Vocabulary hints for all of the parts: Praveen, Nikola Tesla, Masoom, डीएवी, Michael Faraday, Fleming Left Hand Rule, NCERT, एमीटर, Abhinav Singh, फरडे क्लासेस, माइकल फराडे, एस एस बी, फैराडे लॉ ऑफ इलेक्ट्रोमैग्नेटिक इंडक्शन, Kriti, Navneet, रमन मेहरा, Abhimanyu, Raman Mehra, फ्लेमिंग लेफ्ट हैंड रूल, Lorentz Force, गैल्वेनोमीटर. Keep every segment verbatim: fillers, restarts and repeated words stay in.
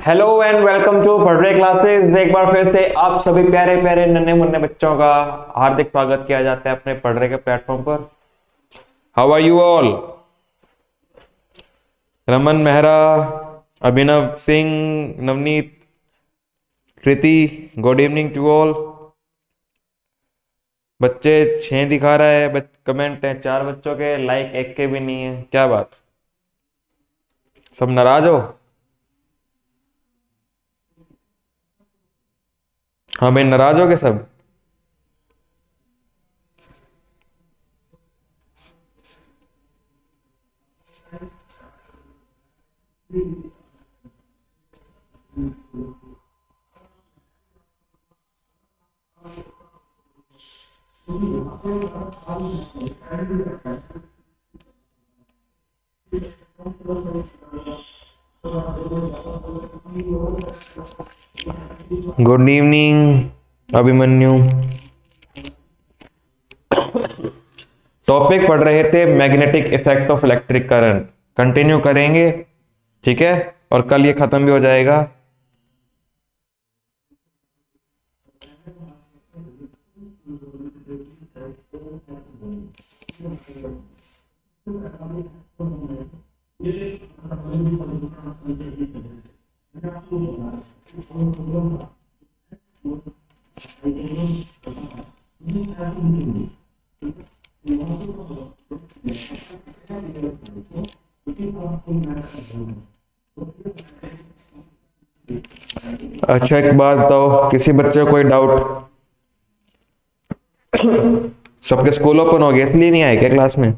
Hello and welcome to फरडे क्लासेस। एक बार फिर से आप सभी प्यारे प्यारे नन्हे मुन्ने बच्चों का हार्दिक स्वागत किया जाता है अपने फरडे के प्लेटफॉर्म पर। How are you all? रमन मेहरा, Abhinav Singh, Navneet, Kriti, good evening to all. बच्चे छह दिखा रहा है, कमेंट है चार बच्चों के, लाइक एक के भी नहीं है। क्या बात, सब नाराज हो? हाँ भाई, नाराज हो गए सब? Good evening Abhimanyu. टॉपिक पढ़ रहे थे magnetic effect of electric current, continue करेंगे ठीक है, और कल ये खत्म भी हो जाएगा। अच्छा एक बात बताओ, किसी बच्चे को कोई डाउट? सबके स्कूल ओपन हो गए इसलिए नहीं आए क्या क्लास में?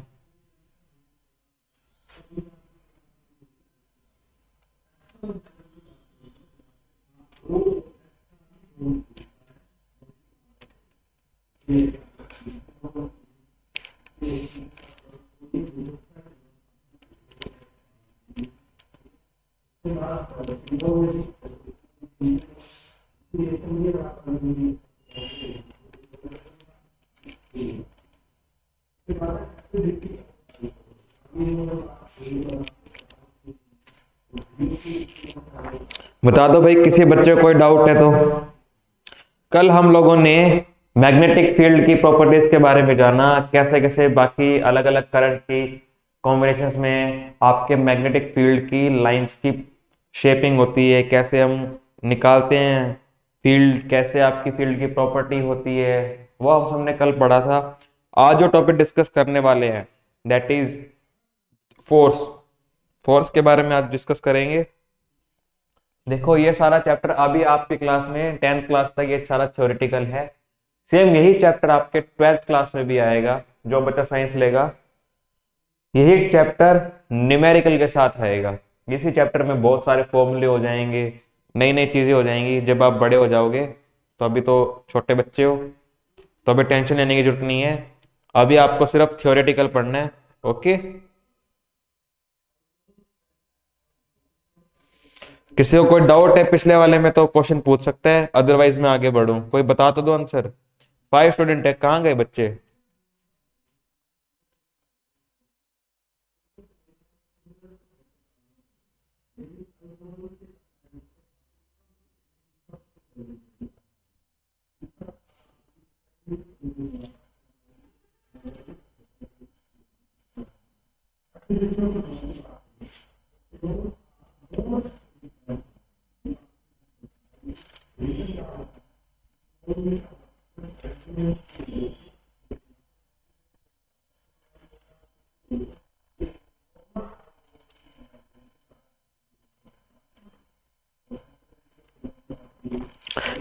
बता दो भाई किसी बच्चे को कोई डाउट है तो। कल हम लोगों ने मैग्नेटिक फील्ड की प्रॉपर्टीज के बारे में जाना, कैसे कैसे बाकी अलग अलग करंट की कॉम्बिनेशंस में आपके मैग्नेटिक फील्ड की लाइंस की शेपिंग होती है, कैसे हम निकालते हैं फील्ड, कैसे आपकी फील्ड की प्रॉपर्टी होती है, वो हम सबने कल पढ़ा था। आज जो टॉपिक डिस्कस करने वाले हैं दैट इज फोर्स, फोर्स के बारे में आज डिस्कस करेंगे। देखो ये सारा चैप्टर अभी आपकी क्लास में टेंथ क्लास तक ये सारा थ्योरेटिकल है, सेम यही चैप्टर आपके ट्वेल्थ क्लास में भी आएगा। जो बच्चा साइंस लेगा यही चैप्टर न्यूमेरिकल के साथ आएगा। इसी चैप्टर में बहुत सारे फॉर्मूले हो जाएंगे, नई नई चीज़ें हो जाएंगी जब आप बड़े हो जाओगे। तो अभी तो छोटे बच्चे हो तो अभी टेंशन लेने की जरूरत नहीं है, अभी आपको सिर्फ थ्योरेटिकल पढ़ना है। ओके, किसी को कोई डाउट है पिछले वाले में तो क्वेश्चन पूछ सकता है, अदरवाइज मैं आगे बढ़ूं। कोई बता तो दो आंसर। फाइव स्टूडेंट है, कहाँ गए बच्चे?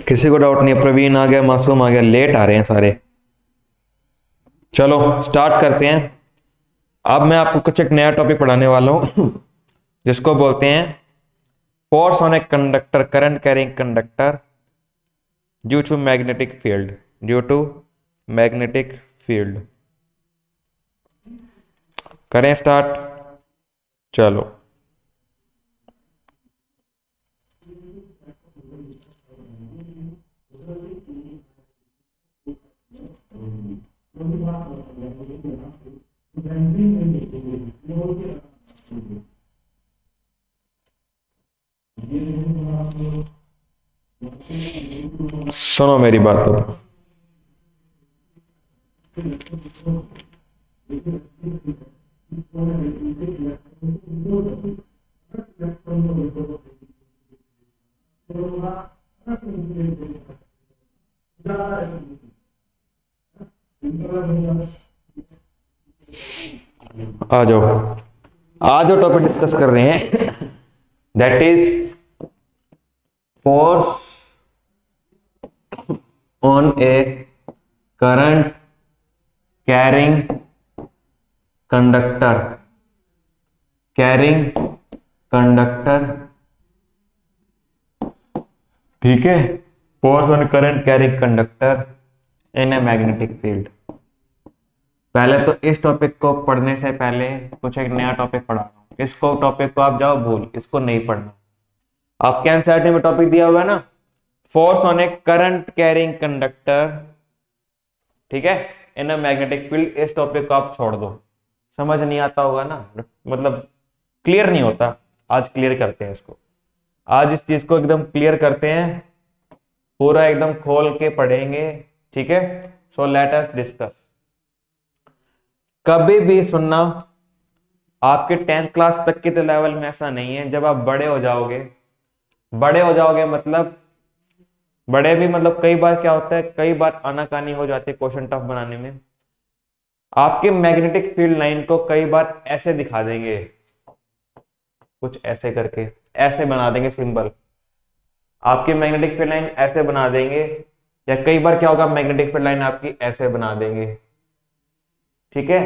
किसी को डाउट नहीं है? प्रवीण आ गया, मासूम आ गया, लेट आ रहे हैं सारे। चलो स्टार्ट करते हैं। अब मैं आपको कुछ एक नया टॉपिक पढ़ाने वाला हूं जिसको बोलते हैं force on a conductor, current carrying conductor due to magnetic field, due to magnetic field. करें स्टार्ट? चलो सुनो मेरी बात। आ जाओ आज जो टॉपिक डिस्कस कर रहे हैं that is force on a current carrying conductor carrying conductor ठीक है, force on current carrying conductor in a magnetic field. पहले तो इस टॉपिक को पढ़ने से पहले कुछ एक नया टॉपिक पढ़ा रहा हूँ। इसको टॉपिक को आप जाओ भूल, इसको नहीं पढ़ना। आपके एनसीईआरटी में टॉपिक दिया हुआ है ना, force on a current carrying conductor ठीक है इन अ मैग्नेटिक फील्ड। इस टॉपिक को आप छोड़ दो, समझ नहीं आता होगा ना, मतलब क्लियर नहीं होता। आज क्लियर करते हैं इसको, आज इस चीज को एकदम क्लियर करते हैं, पूरा एकदम खोल के पढ़ेंगे ठीक है। So let us discuss. कभी भी सुनना, आपके टेंथ क्लास तक के तो लेवल में ऐसा नहीं है। जब आप बड़े हो जाओगे, बड़े हो जाओगे मतलब बड़े भी मतलब कई बार क्या होता है, कई बार आनाकानी हो जाती है क्वेश्चन टफ बनाने में। आपके मैग्नेटिक फील्ड लाइन को कई बार ऐसे दिखा देंगे, कुछ ऐसे करके ऐसे बना देंगे सिंबल। आपकी मैग्नेटिक फील्ड लाइन ऐसे बना देंगे, या कई बार क्या होगा, मैग्नेटिक फील्ड लाइन आपकी ऐसे बना देंगे ठीक है।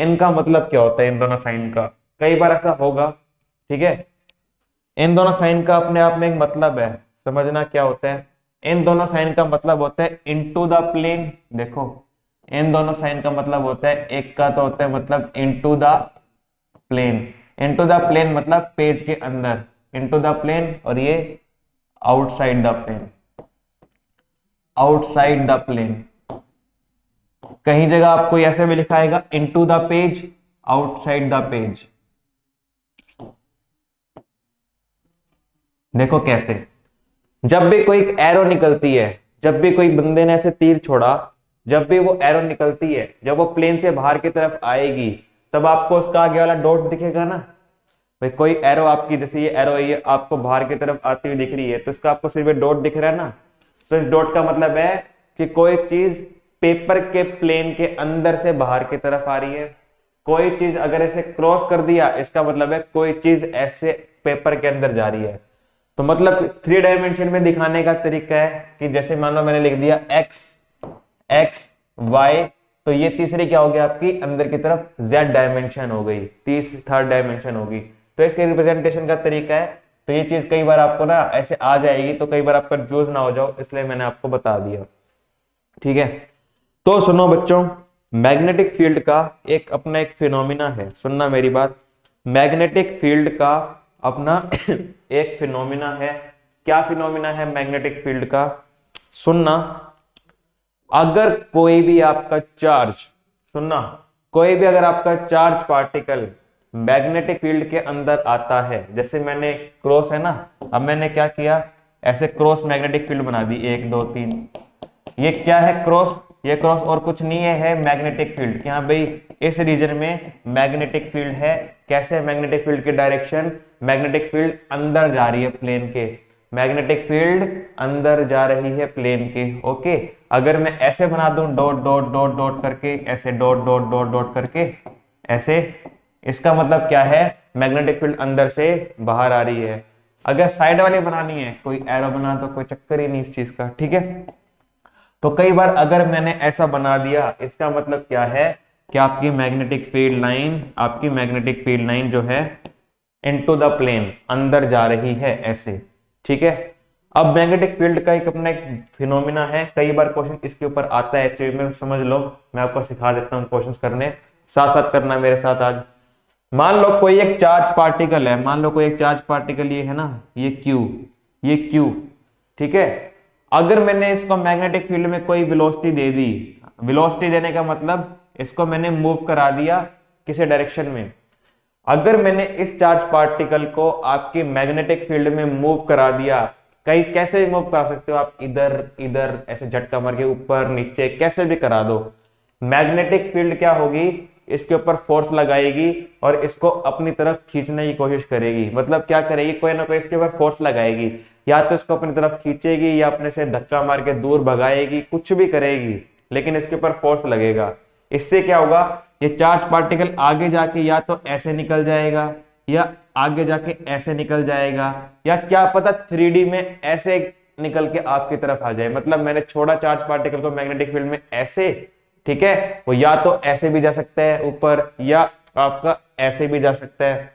इनका मतलब क्या होता है, इन दोनों साइन का? कई बार ऐसा होगा ठीक है। इन दोनों साइन का अपने आप में एक मतलब है, समझना क्या होता है। इन दोनों साइन का मतलब होता है इनटू द प्लेन। देखो इन दोनों साइन का मतलब होता है, एक का तो होता है मतलब into the plane, into the plane मतलब पेज के अंदर, इनटू द प्लेन, और ये outside the plane, outside the plane. कहीं जगह आपको ऐसे भी लिखा आएगा into the page, outside the page. देखो कैसे, जब भी कोई एरो निकलती है, जब भी कोई बंदे ने ऐसे तीर छोड़ा, जब भी वो एरो निकलती है, जब वो प्लेन से बाहर की तरफ आएगी, तब आपको उसका आगे वाला डॉट दिखेगा ना भाई। कोई एरो आपकी, जैसे ये एरो ये आपको बाहर की तरफ आती हुई दिख रही है, तो इसका आपको सिर्फ डॉट दिख रहा है ना। तो इस डॉट का मतलब है कि कोई चीज पेपर के प्लेन के अंदर से बाहर की तरफ आ रही है। कोई चीज अगर ऐसे क्रॉस कर दिया, इसका मतलब है कोई चीज ऐसे पेपर के अंदर जा रही है। तो मतलब थ्री डायमेंशन में दिखाने का तरीका है कि जैसे मान लो मैंने लिख दिया एक्स एक्स वाई, तो ये तीसरी क्या हो गया आपकी अंदर की तरफ जेड डायमेंशन हो गई, तीस थर्ड डायमेंशन होगी। तो इसके रिप्रेजेंटेशन का तरीका है। तो ये चीज कई बार आपको ना ऐसे आ जाएगी, तो कई बार आप कंफ्यूज ना हो जाओ, इसलिए मैंने आपको बता दिया ठीक है। तो सुनो बच्चों, मैग्नेटिक फील्ड का एक अपना एक फिनोमिना है। सुनना मेरी बात, मैग्नेटिक फील्ड का अपना एक फिनोमिना है। क्या फिनोमिना है मैग्नेटिक फील्ड का? सुनना, अगर कोई भी आपका चार्ज, सुनना, कोई भी अगर आपका चार्ज पार्टिकल मैग्नेटिक फील्ड के अंदर आता है, जैसे मैंने क्रॉस है ना, अब मैंने क्या किया, ऐसे क्रॉस मैग्नेटिक फील्ड बना दी, एक दो तीन। ये क्या है क्रॉस, ये क्रॉस और कुछ नहीं है, है मैग्नेटिक फील्ड। यहाँ भाई इस रीजन में मैग्नेटिक फील्ड है। कैसे मैग्नेटिक फील्ड की डायरेक्शन, मैग्नेटिक फील्ड अंदर जा रही है प्लेन के, मैग्नेटिक फील्ड अंदर जा रही है प्लेन के ओके। अगर मैं ऐसे बना दूं डॉट डॉट डॉट डॉट करके, ऐसे डॉट डॉट डॉट डॉट करके ऐसे, इसका मतलब क्या है, मैग्नेटिक फील्ड अंदर से बाहर आ रही है। अगर साइड वाली बनानी है, कोई एरो बना तो कोई चक्कर ही नहीं इस चीज का ठीक है। तो कई बार अगर मैंने ऐसा बना दिया, इसका मतलब क्या है कि आपकी मैग्नेटिक फील्ड लाइन, आपकी मैग्नेटिक फील्ड लाइन जो है इनटू द प्लेन, अंदर जा रही है ऐसे ठीक है। अब मैग्नेटिक फील्ड का एक अपना एक फिनोमिना है। कई बार क्वेश्चन इसके ऊपर आता है एचयू में, समझ लो मैं आपको सिखा देता हूँ क्वेश्चन करने, साथ साथ करना मेरे साथ आज। मान लो कोई एक चार्ज पार्टिकल है, मान लो कोई एक चार्ज पार्टिकल ये है ना, ये क्यू, ये क्यू ठीक है। अगर मैंने इसको मैग्नेटिक फील्ड में कोई वेलोसिटी दे दी, वेलोसिटी देने का मतलब इसको मैंने मूव करा दिया किसी डायरेक्शन में। अगर मैंने इस चार्ज पार्टिकल को आपकी मैग्नेटिक फील्ड में मूव करा दिया, कहीं कैसे भी मूव करा सकते हो आप, इधर इधर ऐसे झटका मार के ऊपर नीचे कैसे भी करा दो, मैग्नेटिक फील्ड क्या होगी इसके ऊपर फोर्स लगाएगी और इसको अपनी तरफ खींचने की कोशिश करेगी। मतलब क्या करेगी, कोई ना कोई इसके ऊपर फोर्स लगाएगी, या तो इसको अपनी तरफ खींचेगी या अपने से धक्का मार के दूर भगाएगी, कुछ भी करेगी लेकिन इसके ऊपर फोर्स लगेगा। इससे क्या होगा, ये चार्ज पार्टिकल आगे जाके या तो ऐसे निकल जाएगा या आगे जाके ऐसे निकल जाएगा या क्या पता थ्री डी में ऐसे निकल के आपकी तरफ आ जाए। मतलब मैंने छोड़ा चार्ज पार्टिकल को मैग्नेटिक फील्ड में ऐसे, ठीक है, वो या तो ऐसे भी जा सकता है ऊपर या आपका ऐसे भी जा सकता है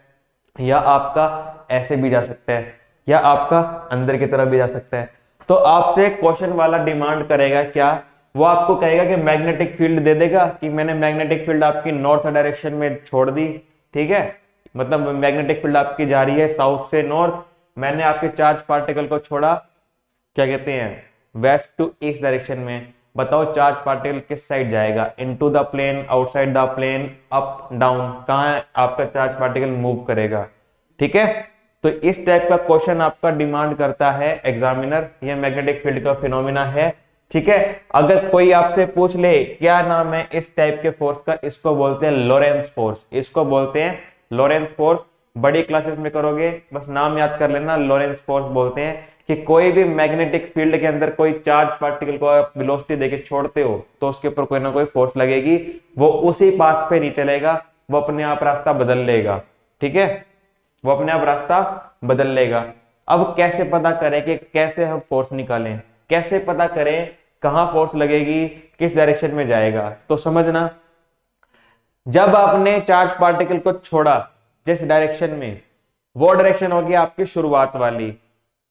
या आपका ऐसे भी जा सकता है या आपका अंदर की तरफ भी जा सकता है। तो आपसे क्वेश्चन वाला डिमांड करेगा क्या, वो आपको कहेगा कि मैग्नेटिक फील्ड दे देगा कि मैंने मैग्नेटिक फील्ड आपकी नॉर्थ डायरेक्शन में छोड़ दी, ठीक है, मतलब मैग्नेटिक फील्ड आपकी जा रही है साउथ से नॉर्थ, मैंने आपके चार्ज पार्टिकल को छोड़ा क्या कहते हैं वेस्ट टू ईस्ट डायरेक्शन में। बताओ चार्ज पार्टिकल किस साइड जाएगा, into the plane, outside the plane, up down, कहाँ आपका चार्ज पार्टिकल मूव करेगा, ठीक है। तो इस टाइप का क्वेश्चन आपका डिमांड करता है एग्जामिनर, ये मैग्नेटिक फील्ड का फिनोमिना है, ठीक है। अगर कोई आपसे पूछ ले क्या नाम है इस टाइप के फोर्स का, इसको बोलते हैं लॉरेंस फोर्स, इसको बोलते हैं लॉरेंस फोर्स। बड़ी क्लासेस में करोगे, बस नाम याद कर लेना, लॉरेंस फोर्स बोलते हैं कि कोई भी मैग्नेटिक फील्ड के अंदर कोई चार्ज पार्टिकल को आप वेलोसिटी देके छोड़ते हो तो उसके ऊपर कोई ना कोई फोर्स लगेगी, वो उसी पाथ पे नहीं चलेगा, वो अपने आप रास्ता बदल लेगा, ठीक है, वो अपने आप रास्ता बदल लेगा। अब कैसे पता करें कि कैसे हम फोर्स निकालें, कैसे पता करें कहाँ फोर्स लगेगी, किस डायरेक्शन में जाएगा। तो समझना, जब आपने चार्ज पार्टिकल को छोड़ा जिस डायरेक्शन में, वो डायरेक्शन होगी आपकी शुरुआत वाली,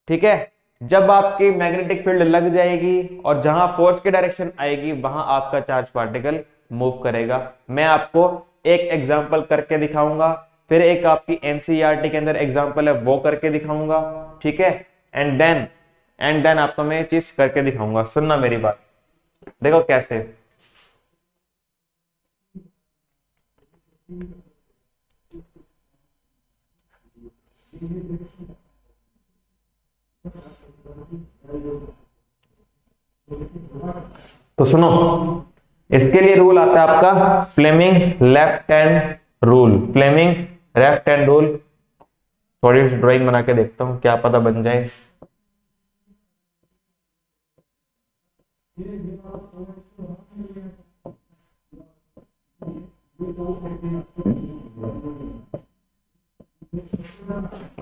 ठीक है। जब आपकी मैग्नेटिक फील्ड लग जाएगी और जहां फोर्स की डायरेक्शन आएगी वहां आपका चार्ज पार्टिकल मूव करेगा। मैं आपको एक एग्जांपल करके दिखाऊंगा, फिर एक आपकी एनसीईआरटी के अंदर एग्जांपल है वो करके दिखाऊंगा, ठीक है, एंड देन एंड देन आपको मैं ये चीज करके दिखाऊंगा। सुनना मेरी बात, देखो कैसे। तो सुनो, इसके लिए रूल आता है आपका फ्लेमिंग लेफ्ट हैंड रूल, फ्लेमिंग लेफ्ट हैंड रूल। थोड़ी ड्राइंग बना के देखता हूं, क्या पता बन जाए।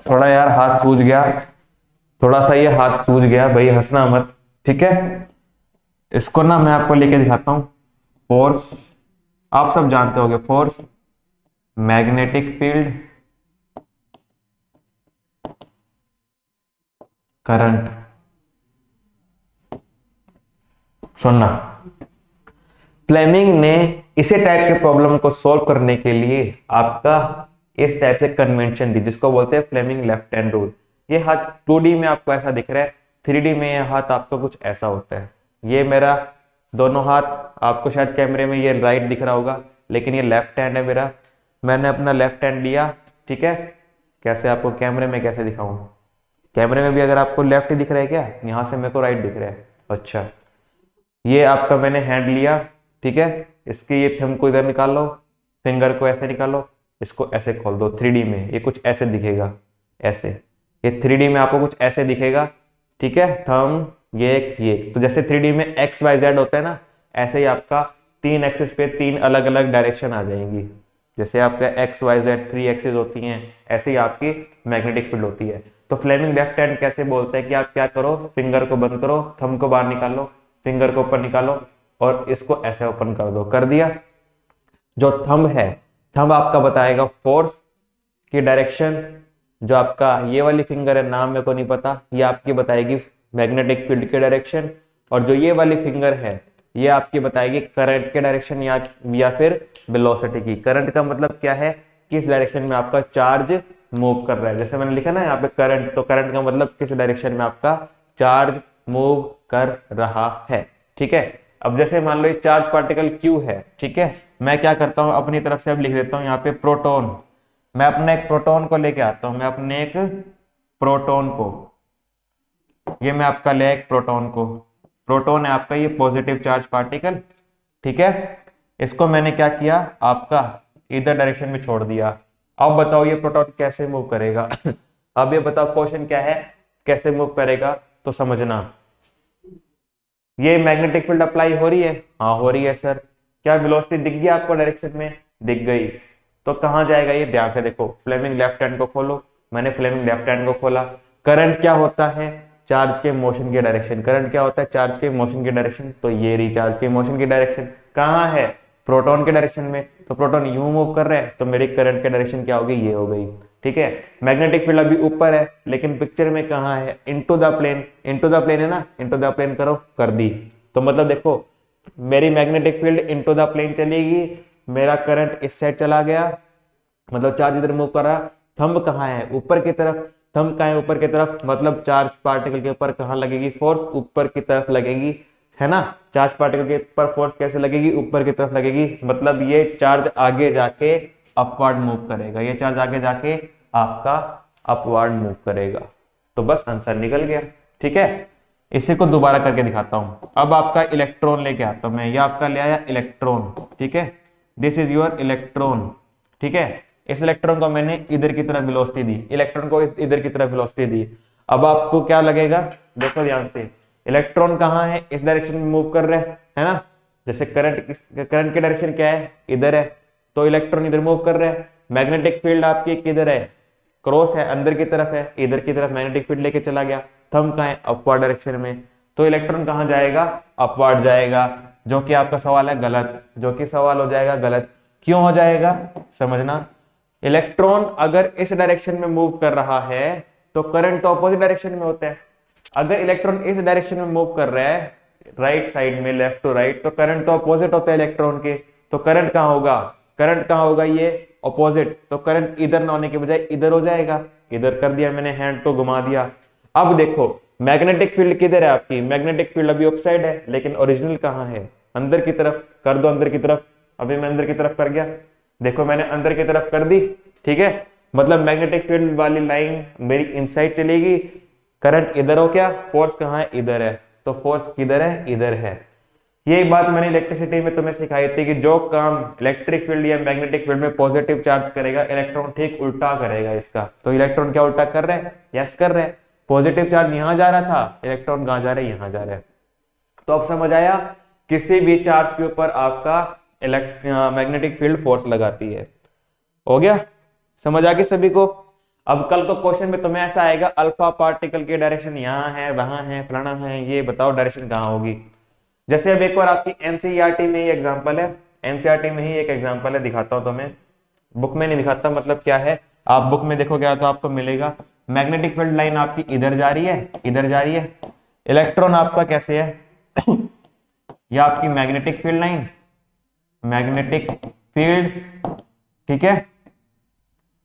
थोड़ा यार हाथ सूज गया, थोड़ा सा ये हाथ सूज गया भाई, हंसना मत, ठीक है। इसको ना मैं आपको लेके दिखाता हूँ। फोर्स आप सब जानते होंगे, फोर्स, मैग्नेटिक फील्ड, करंट। सुनना, फ्लेमिंग ने इसी टाइप के प्रॉब्लम को सॉल्व करने के लिए आपका इस टाइप से कन्वेंशन दी जिसको बोलते हैं फ्लेमिंग लेफ्ट हैंड रूल। ये हाथ टू डी में आपको ऐसा दिख रहा है, थ्री डी में ये हाथ आपको कुछ ऐसा होता है। ये मेरा दोनों हाथ, आपको शायद कैमरे में ये राइट दिख रहा होगा लेकिन ये लेफ्ट हैंड है मेरा। मैंने अपना लेफ्ट हैंड लिया, ठीक है, कैसे आपको कैमरे में कैसे दिखाऊं, कैमरे में भी अगर आपको लेफ्ट ही दिख रहा है क्या, यहाँ से मेरे को राइट दिख रहा है। अच्छा, ये आपका मैंने हैंड लिया, ठीक है, इसकी ये थंब को इधर निकालो, फिंगर को ऐसे निकालो, इसको ऐसे खोल दो। थ्री डी में ये कुछ ऐसे दिखेगा, ऐसे ये थ्री डी में आपको कुछ ऐसे दिखेगा, ठीक है, थंब ये ये। तो जैसे थ्री डी में एक्स वाई जेड होता है ना, ऐसे ही आपका तीन एक्सिस पे तीन अलग अलग डायरेक्शन आ जाएंगी। जैसे आपका X Y Z three axis होती हैं, ऐसे ही आपकी मैग्नेटिक फील्ड होती है। तो फ्लेमिंग लेफ्ट हैंड कैसे बोलते हैं कि आप क्या करो, फिंगर को बंद करो, थंब को बाहर निकालो, फिंगर को ऊपर निकालो और इसको ऐसे ओपन कर दो। कर दिया, जो थंब है, थंब आपका बताएगा फोर्स की डायरेक्शन, जो आपका ये वाली फिंगर है, नाम मेरे को नहीं पता, ये आपकी बताएगी मैग्नेटिक फील्ड की डायरेक्शन, और जो ये वाली फिंगर है ये आपकी बताएगी करंट के डायरेक्शन या या फिर वेलोसिटी की। करंट का मतलब क्या है, किस डायरेक्शन में आपका चार्ज मूव कर रहा है। जैसे मैंने लिखा ना यहाँ पे करंट, तो करंट का मतलब किस डायरेक्शन में आपका चार्ज मूव कर रहा है, ठीक है। अब जैसे मान लो एक चार्ज पार्टिकल Q है, ठीक है, मैं क्या करता हूँ अपनी तरफ से अब लिख देता हूँ यहाँ पे प्रोटॉन, मैं अपने एक प्रोटॉन को लेके आता हूँ, मैं अपने एक प्रोटॉन को, ये मैं आपका ले एक प्रोटॉन को, प्रोटॉन है आपका ये पॉजिटिव चार्ज पार्टिकल, ठीक है, इसको मैंने क्या किया आपका इधर डायरेक्शन में छोड़ दिया। अब बताओ ये प्रोटॉन कैसे मूव करेगा अब ये बताओ क्वेश्चन क्या है, कैसे मूव करेगा, तो समझना ये मैग्नेटिक फील्ड अप्लाई हो रही है, हाँ हो रही है सर, क्या वेलोसिटी दिख गई आपको डायरेक्शन में, दिख गई, तो कहाँ जाएगा ये, ध्यान से देखो फ्लेमिंग लेफ्ट हैंड को खोलो, मैंने फ्लेमिंग लेफ्ट हैंड को खोला, करंट क्या होता है चार्ज के मोशन की डायरेक्शन, करंट क्या होता है चार्ज के मोशन की डायरेक्शन, तो ये रही चार्ज के मोशन की डायरेक्शन, कहाँ है प्रोटॉन के डायरेक्शन में, तो प्रोटॉन यूं मूव कर रहे हैं, तो मेरी करंट के डायरेक्शन क्या होगी, ये हो गई, ठीक है। मैग्नेटिक फील्ड अभी ऊपर है लेकिन पिक्चर में कहाँ है, into the plane, into the plane है ना, इनटू द प्लेन करो, कर दी, तो मतलब देखो मेरी magnetic field into the plane चलेगी, मेरा करंट इस साइड चला गया, मतलब चार्ज इधर मूव कर रहा, थंब कहाँ है ऊपर की तरफ, थंब कहाँ है ऊपर की तरफ, मतलब चार्ज पार्टिकल के ऊपर कहाँ लगेगी फोर्स, ऊपर की तरफ लगेगी, है ना, चार्ज पार्टिकल के ऊपर फोर्स कैसे लगेगी, ऊपर की तरफ लगेगी, मतलब ये चार्ज आगे जाके अपवर्ड मूव करेगा, ये चार्ज आगे जाके आपका अपवर्ड मूव करेगा, तो बस आंसर निकल गया, ठीक है। इसी को दोबारा करके दिखाता हूं, अब आपका इलेक्ट्रॉन लेके आता हूं मैं, ये आपका ले आया इलेक्ट्रॉन, ठीक है, दिस इज योर इलेक्ट्रॉन, ठीक है, इस इलेक्ट्रॉन को मैंने इधर की तरफ वेलोसिटी दी, इलेक्ट्रॉन को इधर की तरफ वेलोसिटी दी, अब आपको क्या लगेगा, देखो ध्यान से, इलेक्ट्रॉन कहाँ है, इस डायरेक्शन में मूव कर रहे हैं, है ना, जैसे करंट, करंट के डायरेक्शन क्या है, इधर है, तो इलेक्ट्रॉन इधर मूव कर रहे हैं, मैग्नेटिक फील्ड आपकी किधर है, क्रॉस है, अंदर की तरफ है, इधर की तरफ मैग्नेटिक फील्ड लेके चला गया, थंब कहाँ है अपवर्ड डायरेक्शन में, तो इलेक्ट्रॉन कहाँ जाएगा, अपवर्ड जाएगा, जो कि आपका सवाल है गलत, जो कि सवाल हो जाएगा गलत, क्यों हो जाएगा समझना, इलेक्ट्रॉन अगर इस डायरेक्शन में मूव कर रहा है तो करंट तो अपोजिट डायरेक्शन में होता है, अगर इलेक्ट्रॉन इस डायरेक्शन में मूव कर रहा है राइट साइड में, लेफ्ट टू राइट, तो करंट तो अपोजिट होता है इलेक्ट्रॉन के, तो करंट कहाँ होगा, करंट कहाँ होगा, ये अपोजिट, तो करंट इधर ना होने के बजाय इधर हो जाएगा, इधर कर दिया मैंने, हैंड को घुमा दिया। अब देखो मैग्नेटिक फील्ड किधर है आपकी, मैग्नेटिक फील्ड अभी ऑफसाइड है, लेकिन ओरिजिनल कहाँ है, अंदर की तरफ, कर दो अंदर की तरफ, अभी मैं अंदर की तरफ कर गया, देखो मैंने अंदर की तरफ कर दी, ठीक है, मतलब मैग्नेटिक फील्ड वाली लाइन मेरी इनसाइड चलेगी, करंट इधर हो, क्या फोर्स कहाँ है, इधर है, तो फोर्स किधर है, इधर है। ये बात मैंने इलेक्ट्रिसिटी में तुम्हें सिखाई थी कि जो काम इलेक्ट्रिक फील्ड या मैग्नेटिक फील्ड में पॉजिटिव चार्ज करेगा, इलेक्ट्रॉन ठीक उल्टा करेगा इसका, तो इलेक्ट्रॉन क्या उल्टा कर रहे हैं, यस कर रहे हैं, पॉजिटिव चार्ज यहाँ जा रहा था, इलेक्ट्रॉन कहाँ जा रहा है, यहाँ जा रहा है। तो अब समझ आया, किसी भी चार्ज के ऊपर आपका इलेक्ट मैग्नेटिक फील्ड फोर्स लगाती है, हो गया समझ आगे सभी को। अब कल को क्वेश्चन में तुम्हें ऐसा आएगा, अल्फा पार्टिकल की डायरेक्शन यहाँ है, वहाँ है, फलाना है, ये बताओ डायरेक्शन कहाँ होगी। जैसे अब एक और आपकी एनसीईआरटी में ही एग्जांपल है, एनसीईआरटी में ही एक एग्जांपल है, दिखाता हूँ तुम्हें, बुक में नहीं दिखाता, मतलब क्या है, आप बुक में देखोगे तो आपको मिलेगा, मैग्नेटिक फील्ड लाइन आपकी इधर जा रही है, इधर जा रही है, इलेक्ट्रॉन आपका कैसे है यह आपकी magnetic field line, magnetic field, ठीक है,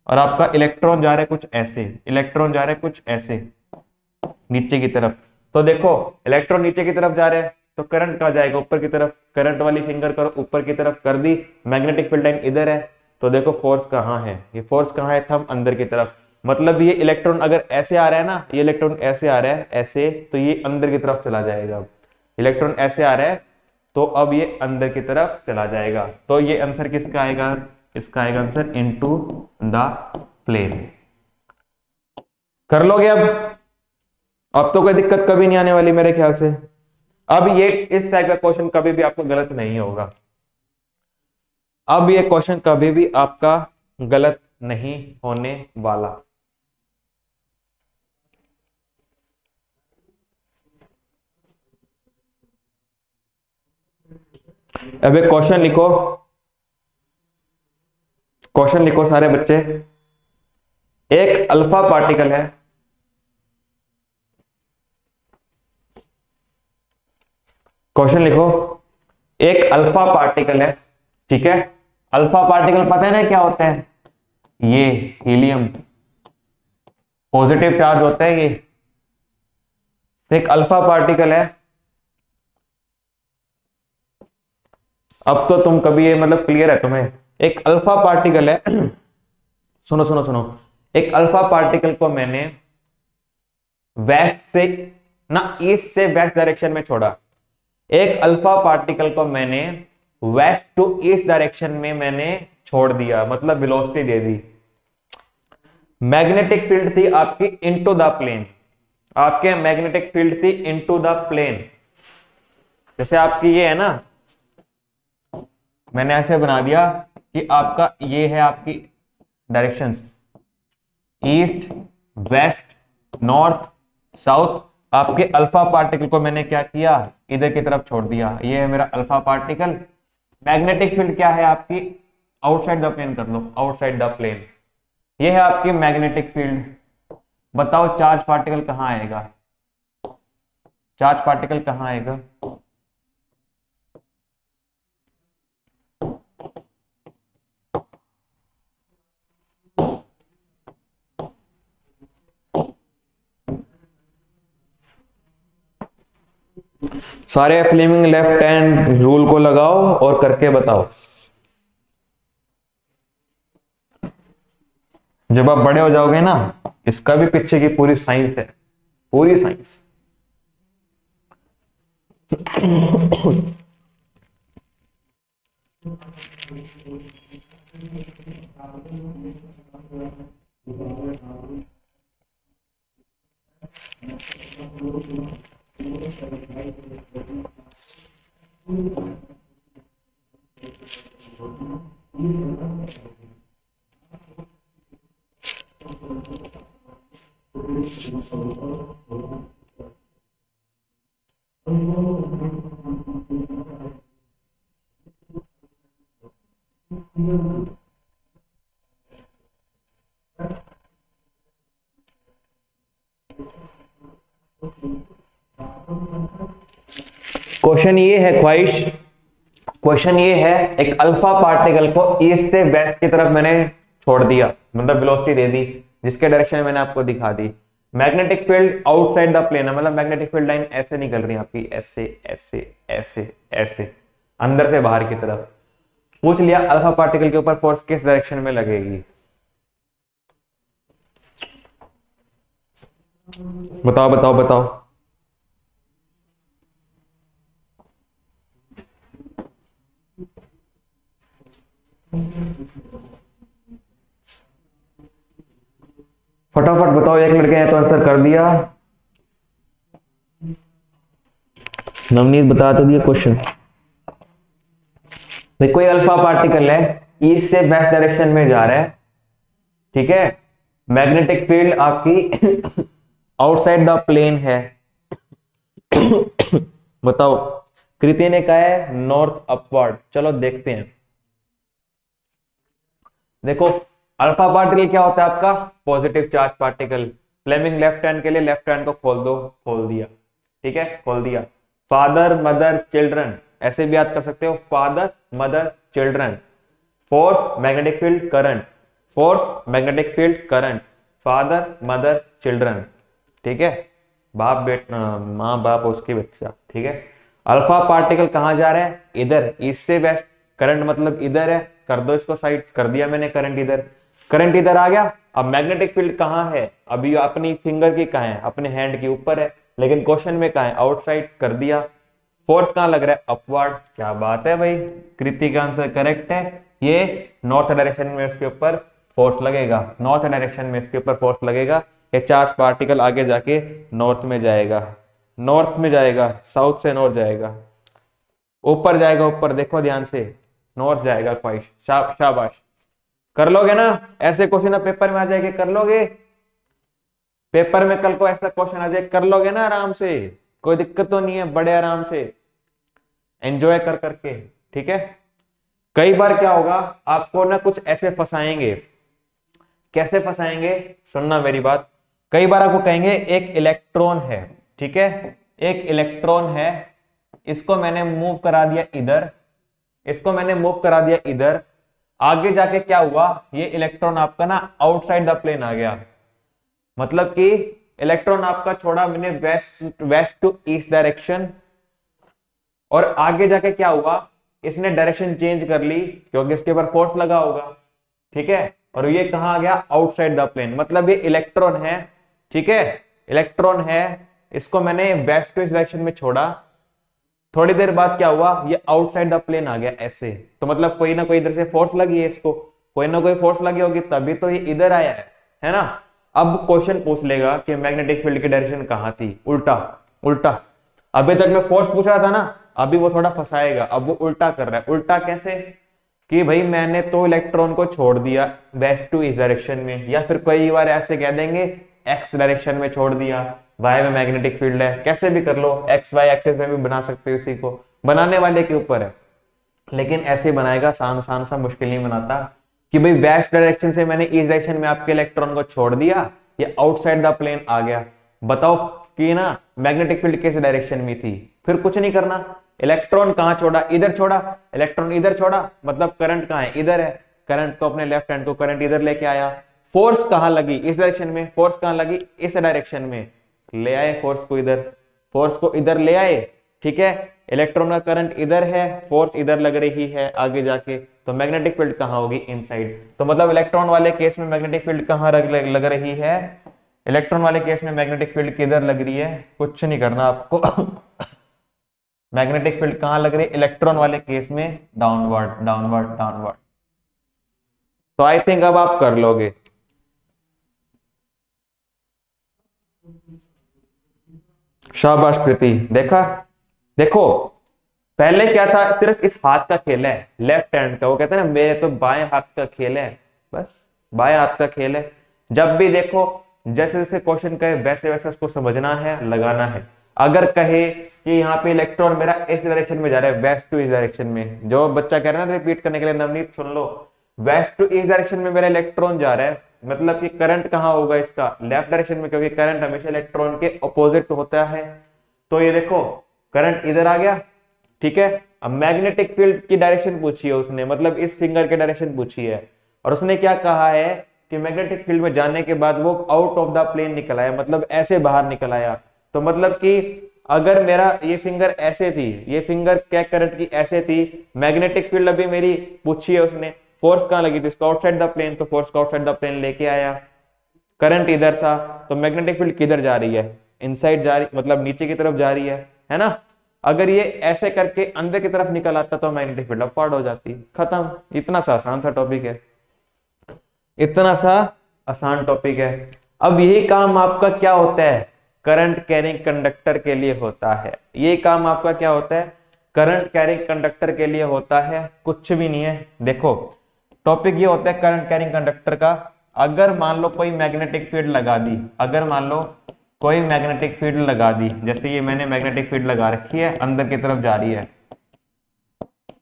और आपका इलेक्ट्रॉन जा रहा है कुछ ऐसे, इलेक्ट्रॉन जा रहा है कुछ ऐसे नीचे की तरफ, तो देखो इलेक्ट्रॉन नीचे की तरफ जा रहा है, तो करंट कहाँ जाएगा, ऊपर की तरफ, करंट वाली फिंगर करो ऊपर की तरफ, कर दी, मैग्नेटिक फील्ड लाइन इधर है, तो देखो फोर्स कहाँ है, ये फोर्स कहाँ है, थंब अंदर की तरफ, मतलब ये इलेक्ट्रॉन अगर ऐसे आ रहा है ना, ये इलेक्ट्रॉन ऐसे आ रहा है ऐसे, तो ये अंदर की तरफ चला जाएगा, इलेक्ट्रॉन ऐसे आ रहा है तो अब ये अंदर की तरफ चला जाएगा, तो ये आंसर किसका आएगा, इसका आएगा आंसर इनटू द प्लेन। कर लोगे अब, अब तो कोई दिक्कत कभी नहीं आने वाली मेरे ख्याल से। अब ये इस टाइप का क्वेश्चन कभी भी आपको गलत नहीं होगा, अब ये क्वेश्चन कभी भी आपका गलत नहीं होने वाला। अब एक क्वेश्चन लिखो, क्वेश्चन लिखो सारे बच्चे। एक अल्फा पार्टिकल है, क्वेश्चन लिखो, एक अल्फा पार्टिकल है, ठीक है, अल्फा पार्टिकल पता है ना क्या होता है, ये हीलियम, पॉजिटिव चार्ज होता है ये। एक अल्फा पार्टिकल है, अब तो तुम कभी ये मतलब क्लियर है तुम्हें। एक अल्फा पार्टिकल है, सुनो सुनो सुनो, एक अल्फा पार्टिकल को मैंने वेस्ट से ना ईस्ट से वेस्ट डायरेक्शन में छोड़ा, एक अल्फा पार्टिकल को मैंने वेस्ट टू ईस्ट डायरेक्शन में मैंने छोड़ दिया, मतलब वेलोसिटी दे दी। मैग्नेटिक फील्ड थी आपकी इनटू द प्लेन, आपके मैग्नेटिक फील्ड थी इनटू द प्लेन। जैसे आपकी ये है ना, मैंने ऐसे बना दिया कि आपका ये है आपकी directions, east west north south. आपके अल्फा पार्टिकल को मैंने क्या किया, इधर की तरफ छोड़ दिया। ये है मेरा अल्फा पार्टिकल, मैग्नेटिक फील्ड क्या है आपकी आउटसाइड द प्लेन, कर लो आउटसाइड द प्लेन। ये है आपकी मैग्नेटिक फील्ड। बताओ चार्ज पार्टिकल कहाँ आएगा, चार्ज पार्टिकल कहाँ आएगा? सारे फ्लेमिंग लेफ्ट हैंड रूल को लगाओ और करके बताओ। जब आप बड़े हो जाओगे ना, इसका भी पीछे की पूरी साइंस है, पूरी साइंस। क्वेश्चन ये है ख्वाहिश, क्वेश्चन ये है एक अल्फा पार्टिकल को ईस्ट से वेस्ट की तरफ मैंने छोड़ दिया, मतलब वेलोसिटी दे दी जिसके डायरेक्शन मैंने आपको दिखा दी। Magnetic field outside the plane है, मतलब मैग्नेटिक फील्ड लाइन ऐसे निकल रही है आपकी, ऐसे ऐसे ऐसे ऐसे अंदर से बाहर की तरफ। पूछ लिया अल्फा पार्टिकल के ऊपर फोर्स किस डायरेक्शन में लगेगी, बताओ बताओ बताओ। फटाफट बताओ, एक लड़के हैं तो आंसर कर दिया। नवनीत बता तो दिया क्वेश्चन। भाई कोई अल्फा पार्टिकल है, ईस्ट से वेस्ट डायरेक्शन में जा रहा है, ठीक है, मैग्नेटिक फील्ड आपकी आउटसाइड द प्लेन है। बताओ, कृति ने कहा है नॉर्थ अपवर्ड। चलो देखते हैं। देखो अल्फा पार्टिकल क्या होता है आपका, positive charge particle. Fleming left hand के लिए लेफ्ट हैंड को खोल दो, खोल दिया, ठीक है, खोल दिया। फादर मदर चिल्ड्रन, ऐसे भी याद कर सकते हो, father mother children. Force magnetic field current, force magnetic field current, father mother children, ठीक है, बाप बेट माँ बाप उसकी बच्चा, ठीक है। अल्फा पार्टिकल कहाँ जा रहा है, इधर ईस्ट से वेस्ट। करंट मतलब इधर है, कर दो इसको साइड, कर दिया मैंने करंट इधर, करंट इधर आ गया। अब मैग्नेटिक फील्ड कहाँ है, अभी अपनी फिंगर की कहाँ है, अपने हैंड के ऊपर है, लेकिन क्वेश्चन में कहाँ है, आउटसाइड, कर दिया। फोर्स कहाँ लग रहा है, अपवर्ड। क्या बात है भाई, कृति का आंसर करेक्ट है। ये नॉर्थ डायरेक्शन में इसके ऊपर फोर्स लगेगा, नॉर्थ डायरेक्शन में इसके ऊपर फोर्स लगेगा। ये चार्ज पार्टिकल आगे जाके नॉर्थ में जाएगा, नॉर्थ में जाएगा, साउथ से नॉर्थ जाएगा, ऊपर जाएगा, ऊपर देखो ध्यान से, नॉर्थ जाएगा। ख्वाहिश शाबाश, कर लोगे ना ऐसे क्वेश्चन आप पेपर में आ जाएंगे, कर लोगे पेपर में कल को ऐसा क्वेश्चन आ जाए, कर लोगे ना आराम से, कोई दिक्कत तो नहीं है, बड़े आराम से एंजॉय कर करके, ठीक है। कई बार क्या होगा आपको ना कुछ ऐसे फंसाएंगे, कैसे फंसाएंगे सुनना मेरी बात। कई बार आपको कहेंगे एक इलेक्ट्रॉन है, ठीक है, एक इलेक्ट्रॉन है, इसको मैंने मूव करा दिया इधर, इसको मैंने मूव करा दिया इधर, आगे जाके क्या हुआ, ये इलेक्ट्रॉन आपका ना आउटसाइड द प्लेन आ गया, मतलब कि इलेक्ट्रॉन आपका छोड़ा मैंने west west to east direction, और आगे जाके क्या हुआ, इसने डायरेक्शन चेंज कर ली क्योंकि इसके ऊपर फोर्स लगा होगा, ठीक है। और ये कहाँ आ गया, आउटसाइड द प्लेन, मतलब ये इलेक्ट्रॉन है, ठीक है, इलेक्ट्रॉन है, इसको मैंने वेस्ट टू ईस्ट डायरेक्शन में छोड़ा, थोड़ी देर बाद क्या हुआ, ये आउटसाइड द प्लेन आ गया ऐसे। तो मतलब कोई ना कोई इधर से फोर्स लगी है, इसको कोई ना कोई फोर्स लगी होगी तभी तो ये इधर आया है, है ना। अब क्वेश्चन पूछ लेगा कि मैग्नेटिक फील्ड की डायरेक्शन कहाँ थी, उल्टा उल्टा। अभी तक मैं फोर्स पूछ रहा था ना, अभी वो थोड़ा फंसाएगा, अब वो उल्टा कर रहा है। उल्टा कैसे, कि भाई मैंने तो इलेक्ट्रॉन को छोड़ दिया वेस्ट टू ईस्ट डायरेक्शन में, या फिर कई बार ऐसे कह देंगे एक्स डायरेक्शन में छोड़ दिया, वाई में मैग्नेटिक फील्ड है, कैसे भी कर लो, एक्स वाई एक्सेस में भी बना सकते हो, उसी को बनाने वाले के ऊपर है। लेकिन ऐसे बनाएगा आसान आसान सा, मुश्किल नहीं बनाता कि भाई वेस्ट डायरेक्शन से मैंने ईस्ट डायरेक्शन में आपके इलेक्ट्रॉन को छोड़ दिया, ये आउटसाइड द प्लेन आ गया। बताओ कि ना मैग्नेटिक फील्ड किस डायरेक्शन में थी। फिर कुछ नहीं करना, इलेक्ट्रॉन कहाँ छोड़ा, इधर छोड़ा, इलेक्ट्रॉन इधर छोड़ा, मतलब करंट कहाँ है, इधर है, करंट को अपने लेफ्ट हैंड को करंट इधर लेके आया। फोर्स कहाँ लगी, इस डायरेक्शन में, फोर्स कहाँ लगी, इस डायरेक्शन में ले आए फोर्स को, इधर फोर्स को इधर ले आए, ठीक है। इलेक्ट्रॉन का करंट इधर है, फोर्स इधर लग रही है आगे जाके, तो मैग्नेटिक फील्ड कहाँ होगी, इनसाइड। तो मतलब इलेक्ट्रॉन वाले केस में मैग्नेटिक फील्ड कहाँ लग रही है, इलेक्ट्रॉन वाले केस में मैग्नेटिक फील्ड किधर लग रही है, कुछ नहीं करना आपको। मैग्नेटिक फील्ड कहाँ लग रही है इलेक्ट्रॉन वाले केस में, डाउनवर्ड डाउनवर्ड डाउनवर्ड। तो आई थिंक अब आप कर लोगे। शाबाश कृति, देखा, देखो पहले क्या था, सिर्फ इस हाथ का खेल है, लेफ्ट हैंड का, वो कहते हैं ना मेरे तो बाएं हाथ का खेल है, बस बाएं हाथ का खेल है। जब भी देखो जैसे जैसे क्वेश्चन कहे वैसे वैसे उसको समझना है, लगाना है। अगर कहे कि यहाँ पे इलेक्ट्रॉन मेरा इस डायरेक्शन में जा रहा है, वेस्ट टू ईस्ट डायरेक्शन में, जो बच्चा कह रहा है ना रिपीट करने के लिए नवनीत सुन लो, वेस्ट टू ईस्ट डायरेक्शन में मेरा इलेक्ट्रॉन जा रहा है, मतलब कि करंट कहाँ होगा इसका, लेफ्ट डायरेक्शन में, क्योंकि करंट हमेशा इलेक्ट्रॉन के अपोजिट होता है। तो ये देखो करंट इधर आ गया, ठीक है। अब मैग्नेटिक फील्ड की डायरेक्शन पूछी है उसने, मतलब इस फिंगर के डायरेक्शन पूछी है, और उसने क्या कहा है कि मैग्नेटिक फील्ड में जाने के बाद वो आउट ऑफ द प्लेन निकल आया, मतलब ऐसे बाहर निकल आया। तो मतलब कि अगर मेरा ये फिंगर ऐसे थी, ये फिंगर क्या करंट की ऐसे थी, मैग्नेटिक फील्ड अभी मेरी पूछी है उसने, फोर्स कहाँ लगी थी, इसको आउटसाइड द प्लेन, तो फोर्स को आउटसाइड द प्लेन लेके आया, करंट इधर था, तो मैग्नेटिक फील्ड किधर जा रही है, इनसाइड जा रही, मतलब नीचे की तरफ जा रही है, है ना। अगर ये ऐसे करके अंदर की तरफ निकल आता तो मैग्नेटिक फील्ड अपवर्ड हो जाती, खत्म। इतना सा आसान सा टॉपिक है, इतना सा आसान टॉपिक है। अब यही काम आपका क्या होता है, करंट कैरिंग कंडक्टर के लिए होता है, ये काम आपका क्या होता है, करंट कैरिंग कंडक्टर के लिए होता है, कुछ भी नहीं है। देखो टॉपिक ये होता है करंट कैरिंग कंडक्टर का, अगर मान लो कोई मैग्नेटिक फील्ड लगा दी, अगर मान लो कोई मैग्नेटिक फील्ड लगा दी, जैसे ये मैंने मैग्नेटिक फील्ड लगा रखी है, अंदर की तरफ जा रही है,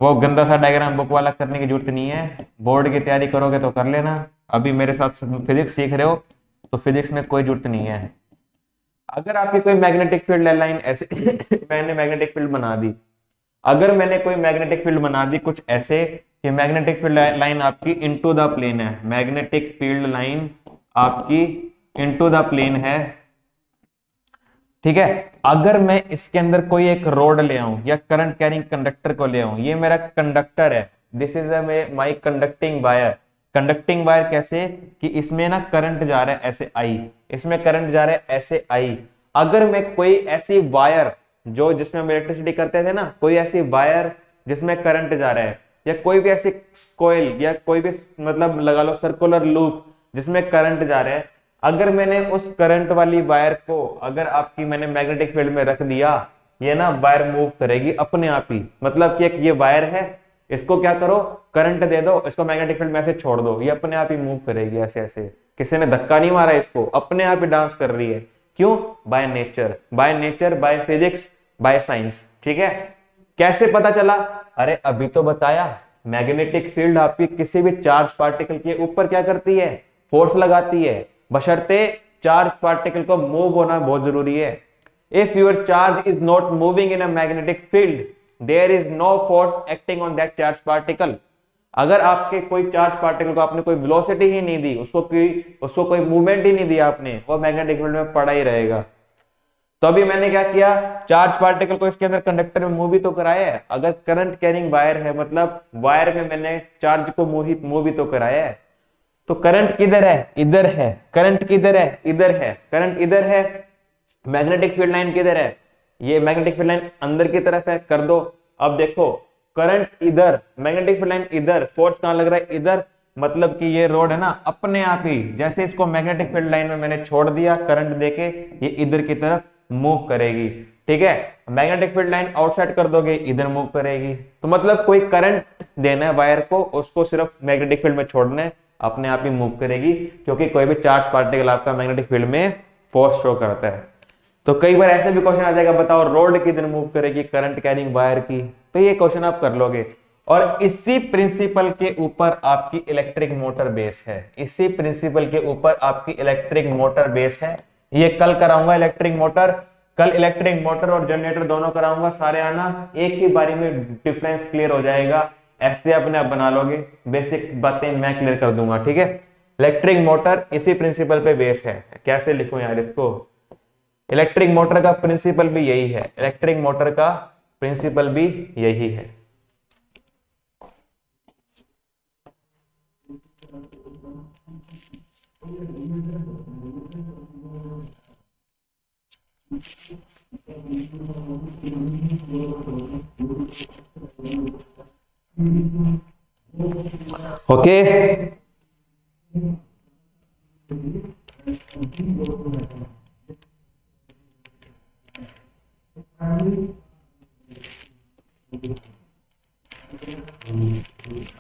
वो गंदा सा डायग्राम बुक वाला करने की जरूरत नहीं है, बोर्ड की तैयारी करोगे तो कर लेना, अभी मेरे साथ फिजिक्स सीख रहे हो तो फिजिक्स में कोई जरूरत नहीं है। अगर आपकी कोई मैग्नेटिक फील्ड लाइन ऐसे मैंने मैग्नेटिक फील्ड बना दी, अगर मैंने कोई मैग्नेटिक फील्ड बना दी कुछ ऐसे कि मैग्नेटिक फील्ड लाइन आपकी इनटू द प्लेन है, मैग्नेटिक फील्ड लाइन आपकी इनटू द प्लेन है, ठीक है। अगर मैं इसके अंदर कोई एक रोड ले आऊं या करंट कैरिंग कंडक्टर को ले आऊं, ये मेरा कंडक्टर है, this is my conducting wire. Conducting wire कैसे, कि इसमें ना करंट जा रहा है ऐसे आई, इसमें करंट जा रहा है ऐसे आई। अगर मैं कोई ऐसी वायर जो जिसमें हम इलेक्ट्रिसिटी करते थे ना, कोई ऐसी वायर जिसमें करंट जा रहा है, या कोई भी ऐसी कॉइल या कोई भी मतलब लगा लो सर्कुलर लूप जिसमें करंट जा रहा है, अगर मैंने उस करंट वाली वायर को अगर आपकी मैंने मैग्नेटिक फील्ड में रख दिया, ये ना वायर मूव करेगी अपने आप ही। मतलब कि एक ये वायर है, इसको क्या करो, करंट दे दो, इसको मैग्नेटिक फील्ड में ऐसे छोड़ दो, ये अपने आप ही मूव करेगी ऐसे ऐसे, किसी ने धक्का नहीं मारा इसको, अपने आप ही डांस कर रही है। क्यों, by nature, by nature, by physics, by science, ठीक है। कैसे पता चला, अरे अभी तो बताया, मैग्नेटिक फील्ड आपकी किसी भी चार्ज पार्टिकल के ऊपर क्या करती है, फोर्स लगाती है, बशर्ते चार्ज पार्टिकल को मूव होना बहुत जरूरी है। If your charge is not moving in a magnetic field, there is no force acting on that charge particle. अगर आपके कोई चार्ज पार्टिकल को आपने कोई वेलोसिटी ही नहीं दी उसको, उसको कोई मूवमेंट ही नहीं दिया आपने, वो मैग्नेटिक फील्ड में पड़ा ही रहेगा। तो अभी मैंने क्या किया, चार्ज पार्टिकल को इसके अंदर कंडक्टर में मूव भी तो कराया है, अगर करंट कैरिंग वायर है मतलब वायर में मैंने चार्ज को मूव मूव भी तो कराया है। तो करंट किधर है, इधर है, करंट किधर है, इधर है, करंट इधर है, मैग्नेटिक फील्ड लाइन किधर है, ये मैग्नेटिक फील्ड लाइन अंदर की तरफ है, कर दो। अब देखो करंट इधर, मैग्नेटिक फील्ड लाइन इधर, फोर्स कहां लग रहा है, इधर, मतलब कि ये रोड है ना अपने आप ही जैसे इसको मैग्नेटिक फील्ड लाइन में मैंने छोड़ दिया करंट देके ये इधर की तरफ मूव करेगी, ठीक है। मैग्नेटिक फील्ड लाइन आउटसाइड कर दोगे इधर मूव करेगी। तो मतलब कोई करंट देना है वायर को, उसको सिर्फ मैग्नेटिक फील्ड में छोड़ना है, अपने आप ही मूव करेगी, क्योंकि कोई भी चार्ज पार्टिकल आपका मैग्नेटिक फील्ड में फोर्स शो करता है। तो कई बार ऐसे भी क्वेश्चन आ जाएगा, बताओ रोड किधर मूव करेगी करंट कैरिंग वायर की, तो ये क्वेश्चन आप कर लोगे। और इसी प्रिंसिपल के ऊपर आपकी इलेक्ट्रिक मोटर बेस है, इसी प्रिंसिपल के ऊपर आपकी इलेक्ट्रिक मोटर बेस है। ये कल कराऊंगा इलेक्ट्रिक मोटर, कल इलेक्ट्रिक मोटर और जनरेटर दोनों कराऊंगा, सारे आना, एक ही बारी में डिफरेंस क्लियर हो जाएगा, ऐसे अपने आप बना लोगे, बेसिक बातें मैं क्लियर कर दूंगा, ठीक है। इलेक्ट्रिक मोटर इसी प्रिंसिपल पे बेस है, कैसे लिखूं यार इसको, इलेक्ट्रिक मोटर का प्रिंसिपल भी यही है, इलेक्ट्रिक मोटर का प्रिंसिपल भी यही है। ओके,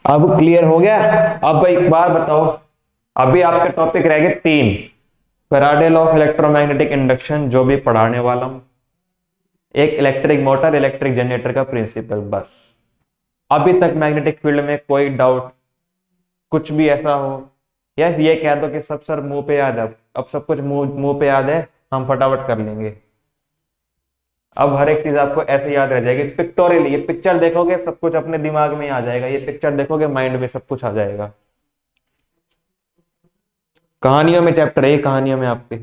अब क्लियर हो गया। अब एक बार बताओ, अभी आपके टॉपिक रह गए तीन, फैराडे लॉ ऑफ इलेक्ट्रोमैग्नेटिक इंडक्शन जो भी पढ़ाने वाला हूं, एक इलेक्ट्रिक मोटर, इलेक्ट्रिक जनरेटर का प्रिंसिपल, बस। अभी तक मैग्नेटिक फील्ड में कोई डाउट, कुछ भी ऐसा हो, यस ये कह दो कि सब सर मुंह पे याद है, अब सब कुछ मुंह मुंह पे याद है, हम फटाफट कर लेंगे, अब हर एक चीज आपको ऐसे याद रह जाएगी, पिक्टोरियली, ये पिक्चर देखोगे सब कुछ अपने दिमाग में आ जाएगा, ये पिक्चर देखोगे माइंड में सब कुछ आ जाएगा। कहानियों में चैप्टर है, कहानियों में आपके।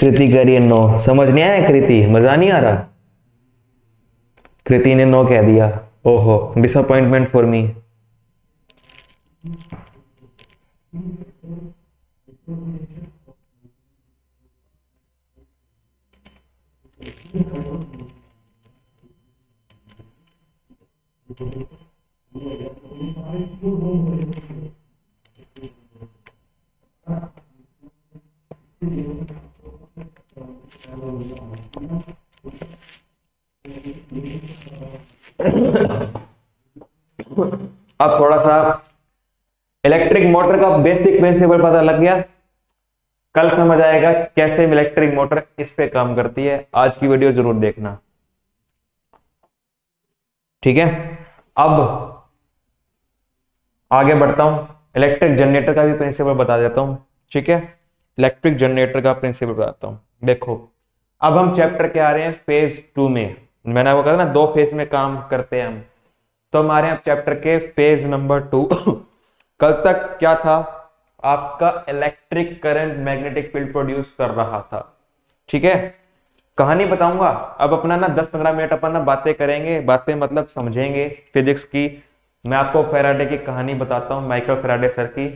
कृति करिए नो, समझ नहीं आया कृति, मजा नहीं आ रहा, कृति ने नो कह दिया, ओहो डिसअपॉइंटमेंट फॉर मी। अब थोड़ा सा इलेक्ट्रिक मोटर का बेसिक प्रिंसिपल पता लग गया, कल समझ आएगा कैसे इलेक्ट्रिक मोटर इस पे काम करती है, आज की वीडियो जरूर देखना, ठीक है। अब आगे बढ़ता हूं, इलेक्ट्रिक जनरेटर का भी प्रिंसिपल बता देता हूं, ठीक है। इलेक्ट्रिक जनरेटर का प्रिंसिपल बताता हूं, देखो अब हम चैप्टर के आ रहे हैं फेज टू में, मैंने आपको कहा था ना दो फेज में काम करते हैं हम, तो हमारे यहाँ चैप्टर के फेज नंबर टू। कल तक क्या था आपका, electric current magnetic field produce कर रहा था, ठीक है। कहानी बताऊंगा अब अपना ना, दस पंद्रह मिनट अपन ना बातें करेंगे, बातें मतलब समझेंगे फिजिक्स की, मैं आपको फैराडे की कहानी बताता हूँ, माइकल फैराडे सर की,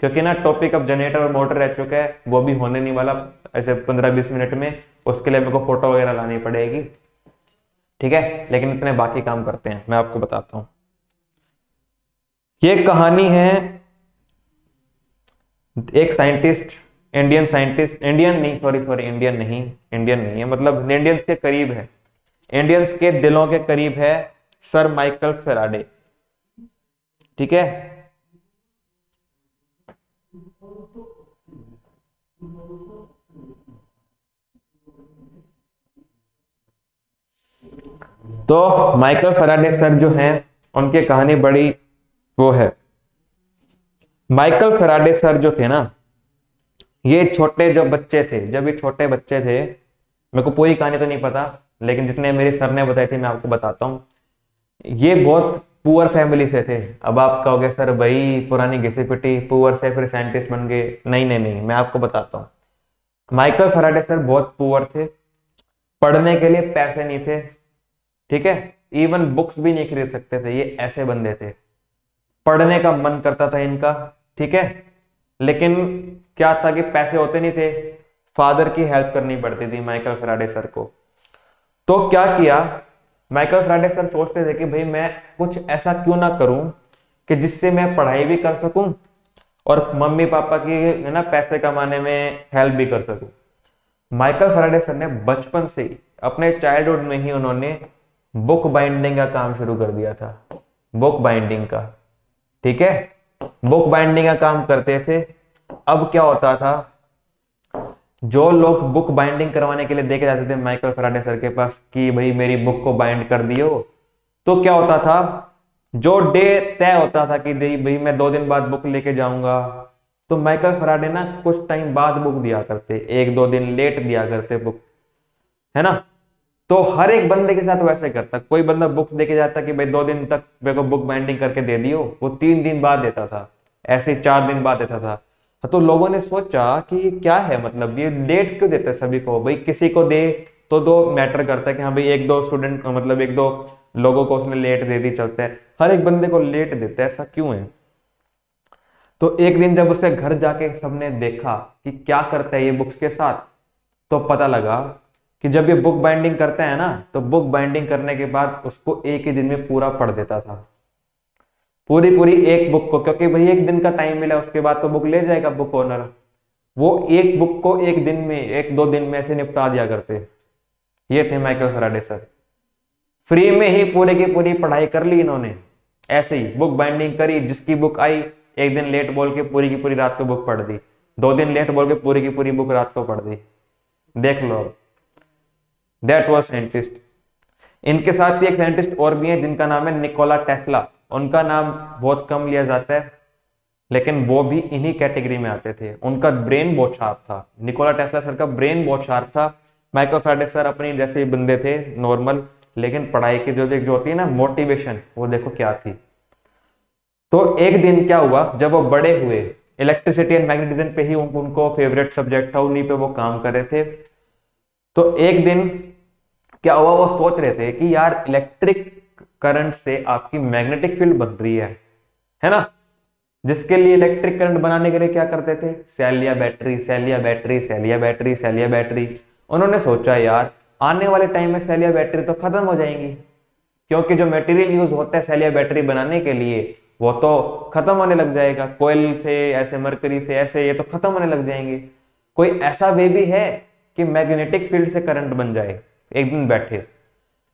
क्योंकि ना टॉपिक अब जनरेटर और मोटर रह चुका है, वो भी होने नहीं वाला ऐसे पंद्रह बीस मिनट में, उसके लिए मेरे को फोटो वगैरह लानी पड़ेगी, ठीक है, लेकिन इतने बाकी काम करते हैं, मैं आपको बताता हूं। ये कहानी है एक साइंटिस्ट, इंडियन साइंटिस्ट, इंडियन नहीं सॉरी सॉरी इंडियन नहीं इंडियन नहीं है, मतलब इंडियंस के करीब है, इंडियंस के दिलों के करीब है, सर माइकल फैराडे, ठीक है। तो माइकल फराडे सर जो हैं उनकी कहानी बड़ी वो है। माइकल फराडे सर जो थे ना, ये छोटे जो बच्चे थे, जब ये छोटे बच्चे थे, मेरे को पूरी कहानी तो नहीं पता लेकिन जितने मेरे सर ने बताई थी मैं आपको बताता हूँ। ये बहुत पुअर फैमिली से थे। अब आप कहोगे सर भाई पुरानी घिसी पिटी, पुअर से फिर साइंटिस्ट बन गए। नहीं नहीं नहीं, मैं आपको बताता हूँ। माइकल फराडे सर बहुत पुअर थे, पढ़ने के लिए पैसे नहीं थे, ठीक है, इवन बुक्स भी नहीं खरीद सकते थे। ये ऐसे बंदे थे, पढ़ने का मन करता था इनका, ठीक है, लेकिन क्या था कि पैसे होते नहीं थे, फादर की हेल्प करनी पड़ती थी माइकल फराडे सर को। तो क्या किया माइकल फराडे सर, सोचते थे कि भाई मैं कुछ ऐसा क्यों ना करूं कि जिससे मैं पढ़ाई भी कर सकूं और मम्मी पापा की है ना पैसे कमाने में हेल्प भी कर सकूं। माइकल फराडे सर ने बचपन से ही, अपने चाइल्डहुड में ही उन्होंने बुक बाइंडिंग का काम शुरू कर दिया था, बुक बाइंडिंग का, ठीक है, बुक बाइंडिंग का काम करते थे। अब क्या होता था, जो लोग बुक बाइंडिंग करवाने के लिए देखे जाते थे माइकल फराडे सर के पास कि भाई मेरी बुक को बाइंड कर दियो, तो क्या होता था, जो डे तय होता था कि भाई मैं दो दिन बाद बुक लेके जाऊंगा, तो माइकल फराडे ना कुछ टाइम बाद बुक दिया करते, एक दो दिन लेट दिया करते बुक, है ना। तो हर एक बंदे के साथ वैसे करता, कोई बंदा बुक देके जाता कि भाई दो दिन तक मेरे को बुक बाइंडिंग करके दे दियो, वो तीन दिन बाद देता था, ऐसे चार दिन बाद देता था। तो लोगों ने सोचा कि ये क्या है, मतलब ये डेट क्यों देते हैं सभी को, भाई किसी को दे तो दो मैटर करता है कि हाँ भाई एक दो स्टूडेंट, मतलब एक दो लोगों को उसने लेट दे दी, चलता है, हर एक बंदे को लेट देता है, ऐसा क्यों है। तो एक दिन जब उसके घर जाके सबने देखा कि क्या करता है ये बुक्स के साथ, तो पता लगा कि जब ये बुक बाइंडिंग करता है ना, तो बुक बाइंडिंग करने के बाद उसको एक ही दिन में पूरा पढ़ देता था, पूरी पूरी एक बुक को, क्योंकि भाई एक दिन का टाइम मिला, उसके बाद तो बुक ले जाएगा बुक ओनर। वो एक बुक को एक दिन में, एक दो दिन में ऐसे निपटा दिया करते। ये थे माइकल फराडे सर। फ्री में ही पूरे की पूरी पढ़ाई कर ली इन्होंने, ऐसे ही बुक बाइंडिंग करी, जिसकी बुक आई एक दिन लेट बोल के पूरी की पूरी रात को बुक पढ़ दी, दो दिन लेट बोल के पूरी की पूरी बुक रात को पढ़ दी। देख लो, दैट वाज साइंटिस्ट। इनके साथ ही एक साइंटिस्ट और भी है जिनका नाम है निकोला टेस्ला। उनका नाम बहुत कम लिया जाता है लेकिन वो भी इन्हीं कैटेगरी में आते थे। उनका ब्रेन बहुत शार्प था, निकोला टेस्ला सर का ब्रेन बहुत शार्प था। माइकल फराडे सर अपने जैसे बंदे थे नॉर्मल, लेकिन पढ़ाई की जो जो होती है ना मोटिवेशन, वो देखो क्या थी। तो एक दिन क्या हुआ, जब वो बड़े हुए, इलेक्ट्रिसिटी एंड मैग्नेटिज्म पे ही उन, उनको फेवरेट सब्जेक्ट था, उन्हीं पे वो काम कर रहे थे। तो एक दिन क्या हुआ, वो सोच रहे थे कि यार इलेक्ट्रिक करंट से आपकी मैग्नेटिक फील्ड बन रही है, है ना, जिसके लिए इलेक्ट्रिक करंट बनाने के लिए क्या करते थे, सेल या बैटरी, सेल या बैटरी, सेल या बैटरी, सेल या बैटरी। उन्होंने सोचा यार आने वाले टाइम में सेल या बैटरी तो खत्म हो जाएंगी, क्योंकि जो मटेरियल यूज होता है सेल या बैटरी बनाने के लिए वो तो खत्म होने लग जाएगा, कोयल से ऐसे, मरकरी से ऐसे, ये तो खत्म होने लग जाएंगे। कोई ऐसा वे भी है कि मैग्नेटिक फील्ड से करंट बन जाए। एक दिन बैठे,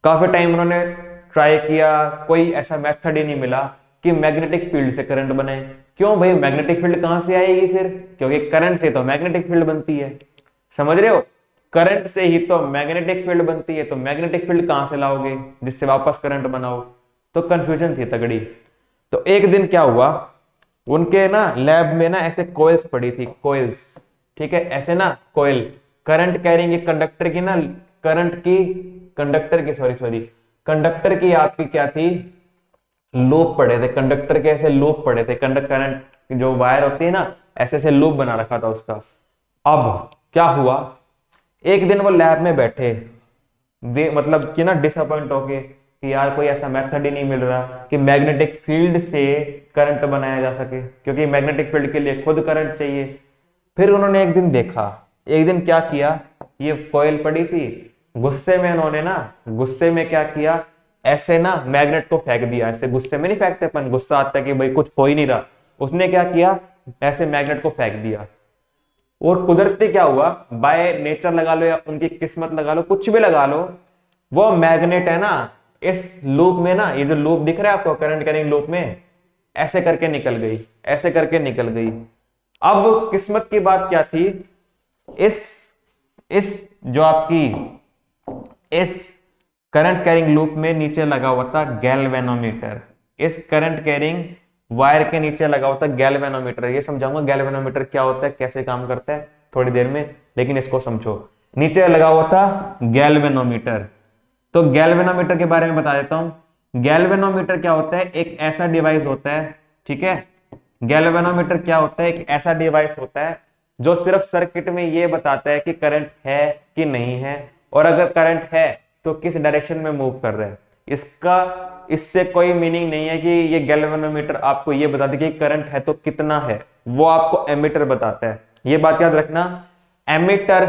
काफी टाइम उन्होंने ट्राई किया, कोई ऐसा मेथड ही नहीं मिला कि मैग्नेटिक फील्ड से करंट बने। क्यों भाई, मैग्नेटिक फील्ड कहां से आएगी फिर, क्योंकि करंट से तो मैग्नेटिक फील्ड बनती है, समझ रहे हो, करंट से ही तो मैग्नेटिक फील्ड बनती है, तो मैग्नेटिक फील्ड कहां से लाओगे जिससे वापस करंट बनाओ। तो कंफ्यूजन थी तगड़ी। तो एक दिन क्या हुआ, उनके ना लैब में ना ऐसे कोयल्स पड़ी थी, कोयल्स, ठीक है, ऐसे ना कोयल करंट कैरिंग कंडक्टर की ना, करंट की कंडक्टर की सॉरी सॉरी कंडक्टर की आपकी क्या थी, लूप पड़े थे, कंडक्टर के ऐसे लूप पड़े थे, कंडक्ट करंट जो वायर होती है ना, ऐसे ऐसे लूप बना रखा था उसका। अब क्या हुआ, एक दिन वो लैब में बैठे, वे मतलब कि ना डिसअपॉइंट हो गए कि यार कोई ऐसा मेथड ही नहीं मिल रहा कि मैग्नेटिक फील्ड से करंट बनाया जा सके, क्योंकि मैग्नेटिक फील्ड के लिए खुद करंट चाहिए। फिर उन्होंने एक दिन देखा, एक दिन क्या किया, ये कॉइल पड़ी थी, गुस्से में उन्होंने ना, गुस्से में क्या किया, ऐसे ना मैग्नेट को फेंक दिया। ऐसे गुस्से में नहीं फेंकते अपन, गुस्सा आता है कि भाई कुछ हो ही नहीं रहा, उसने क्या किया ऐसे मैग्नेट को फेंक दिया। और कुदरती क्या हुआ, बाय नेचर लगा लो या उनकी किस्मत लगा लो, कुछ भी लगा लो, वो मैग्नेट है ना इस लूप में ना, ये जो लूप दिख रहा है आपको करंट करिंग लूप में, ऐसे करके निकल गई, ऐसे करके निकल गई। अब किस्मत की बात क्या थी, इस इस जो आपकी इस करंट कैरिंग लूप में नीचे लगा हुआ था गैल्वेनोमीटर, इस करंट कैरिंग वायर के नीचे लगा हुआ था गैल्वेनोमीटर। ये समझाऊंगा गैल्वेनोमीटर क्या होता है, कैसे काम करता है थोड़ी देर में, लेकिन इसको समझो। नीचे लगा हुआ था गैल्वेनोमीटर, तो गैल्वेनोमीटर के बारे में बता देता हूं। गैल्वेनोमीटर क्या होता है, एक ऐसा डिवाइस होता है, ठीक है। गैल्वेनोमीटर क्या होता है, एक ऐसा डिवाइस होता है जो सिर्फ सर्किट में ये बताता है कि करंट है कि नहीं है, और अगर करंट है तो किस डायरेक्शन में मूव कर रहा है। इसका इससे कोई मीनिंग नहीं है कि ये गैल्वेनोमीटर आपको ये बता दे कि करंट है तो कितना है, वो आपको एमिटर बताता है। ये बात याद रखना, एमिटर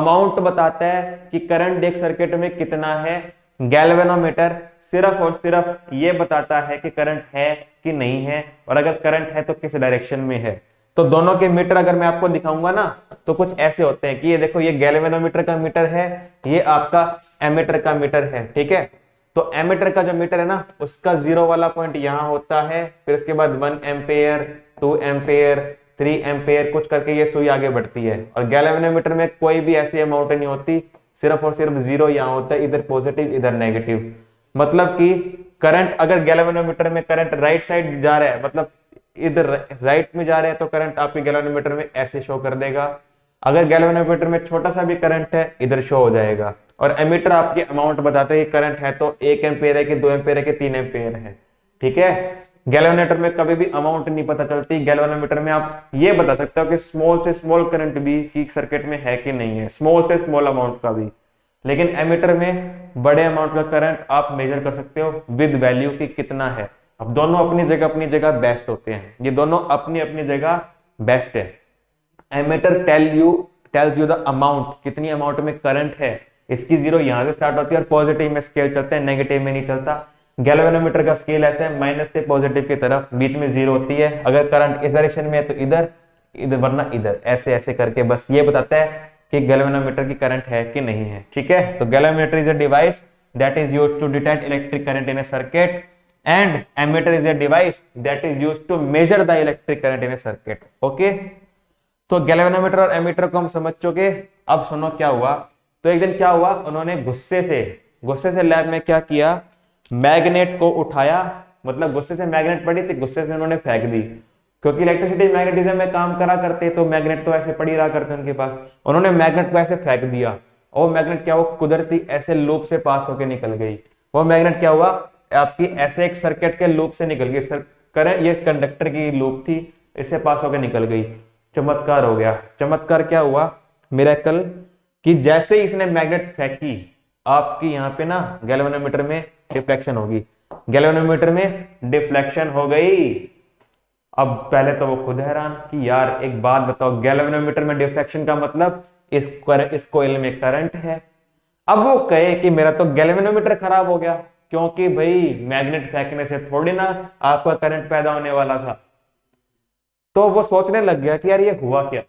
अमाउंट बताता है कि करंट एक सर्किट में कितना है, गैल्वेनोमीटर सिर्फ और सिर्फ ये बताता है कि करंट है कि नहीं है, और अगर करंट है तो किस डायरेक्शन में है। तो दोनों के मीटर अगर मैं आपको दिखाऊंगा ना तो कुछ ऐसे होते हैं कि ये देखो, ये गैल्वेनोमीटर का मीटर है, ये आपका एमिटर का मीटर है, ठीक है। तो एमिटर का जो मीटर है ना, उसका जीरो वाला पॉइंट यहाँ होता है, फिर उसके बाद one ampere, two ampere, three ampere कुछ करके ये सुई आगे बढ़ती है। और गैल्वेनोमीटर में कोई भी ऐसी अमाउंट नहीं होती, सिर्फ और सिर्फ जीरो यहाँ होता है, इधर पॉजिटिव इधर नेगेटिव। मतलब कि करंट अगर गैल्वेनोमीटर में करंट राइट साइड जा रहा है, मतलब इधर राइट में जा रहा है, तो करंट आपके गैल्वेनोमीटर में ऐसे शो कर देगा। अगर गैल्वेनोमीटर में छोटा सा भी करंट है, इधर शो हो जाएगा। और एमीटर आपके अमाउंट बताता है कि करंट है तो एक एम्पेयर है कि दो एम्पेयर है कि तीन एम्पेयर है, ठीक है। गैल्वेनोमीटर में कभी भी अमाउंट नहीं पता चलती। गैल्वेनोमीटर में आप ये बता सकते हो कि स्मॉल से स्मॉल करंट भी की सर्किट में है कि नहीं है, स्मॉल से स्मॉल अमाउंट का भी। लेकिन एमीटर में बड़े अमाउंट का करंट आप मेजर कर सकते हो विद वैल्यू कि कितना है। अब दोनों अपनी जगह अपनी जगह बेस्ट होते हैं, ये दोनों अपनी अपनी जगह बेस्ट है। एमीटर tell you tells you the amount, कितनी अमाउंट में करंट है, इसकी जीरो यहाँ से स्टार्ट होती है और पॉजिटिव में स्केल चलता है, नेगेटिव में नहीं चलता। गैल्वेनोमीटर का स्केल ऐसा है, माइनस से पॉजिटिव की तरफ, बीच में जीरो होती है। अगर करंट इस डायरेक्शन में है तो इधर इधर वरना इधर, ऐसे ऐसे करके बस ये बताता है कि गैल्वेनोमीटर की करंट है कि नहीं है, ठीक है। तो गैल्वेनोमीटर is a device that is used to detect electric current in a circuit, and एमीटर is a device that is used to measure the electric current in a circuit. Okay, तो गैल्वेनोमीटर और एमीटर को हम समझ चुके। अब सुनो क्या हुआ। तो एक दिन क्या हुआ, उन्होंने गुस्से से गुस्से से लैब में क्या किया, मैग्नेट को उठाया, मतलब गुस्से से मैग्नेट पड़ी थी, गुस्से से उन्होंने फेंक दी, क्योंकि इलेक्ट्रिसिटी मैग्नेटिज्म में काम करा करते, तो मैग्नेट तो ऐसे पड़ी रहा करते उनके पास। उन्होंने मैग्नेट को ऐसे फेंक दिया और मैग्नेट क्या हुआ, कुदरती ऐसे लूप से पास होकर निकल गई। वो मैग्नेट क्या हुआ, आपकी ऐसे एक सर्किट के लूप से निकल गई। सर करें, ये कंडक्टर की लूप थी, इससे पास होकर निकल गई। चमत्कार हो गया। चमत्कार क्या हुआ, मिरेकल, कि जैसे ही इसने मैग्नेट फेंकी, आपकी यहाँ पे ना गैल्वेनोमीटर में डिफ्लेक्शन होगी, गैल्वेनोमीटर में डिफ्लेक्शन हो गई। अब पहले तो वो खुद हैरान कि यार एक बात बताओ, गैल्वेनोमीटर में डिफ्लेक्शन का मतलब इस कर, इस कोयल में करंट है। अब वो कहे कि मेरा तो गैल्वेनोमीटर खराब हो गया, क्योंकि भाई मैग्नेट फेंकने से थोड़ी ना आपका करंट पैदा होने वाला था। तो वो सोचने लग गया कि यार ये हुआ क्या,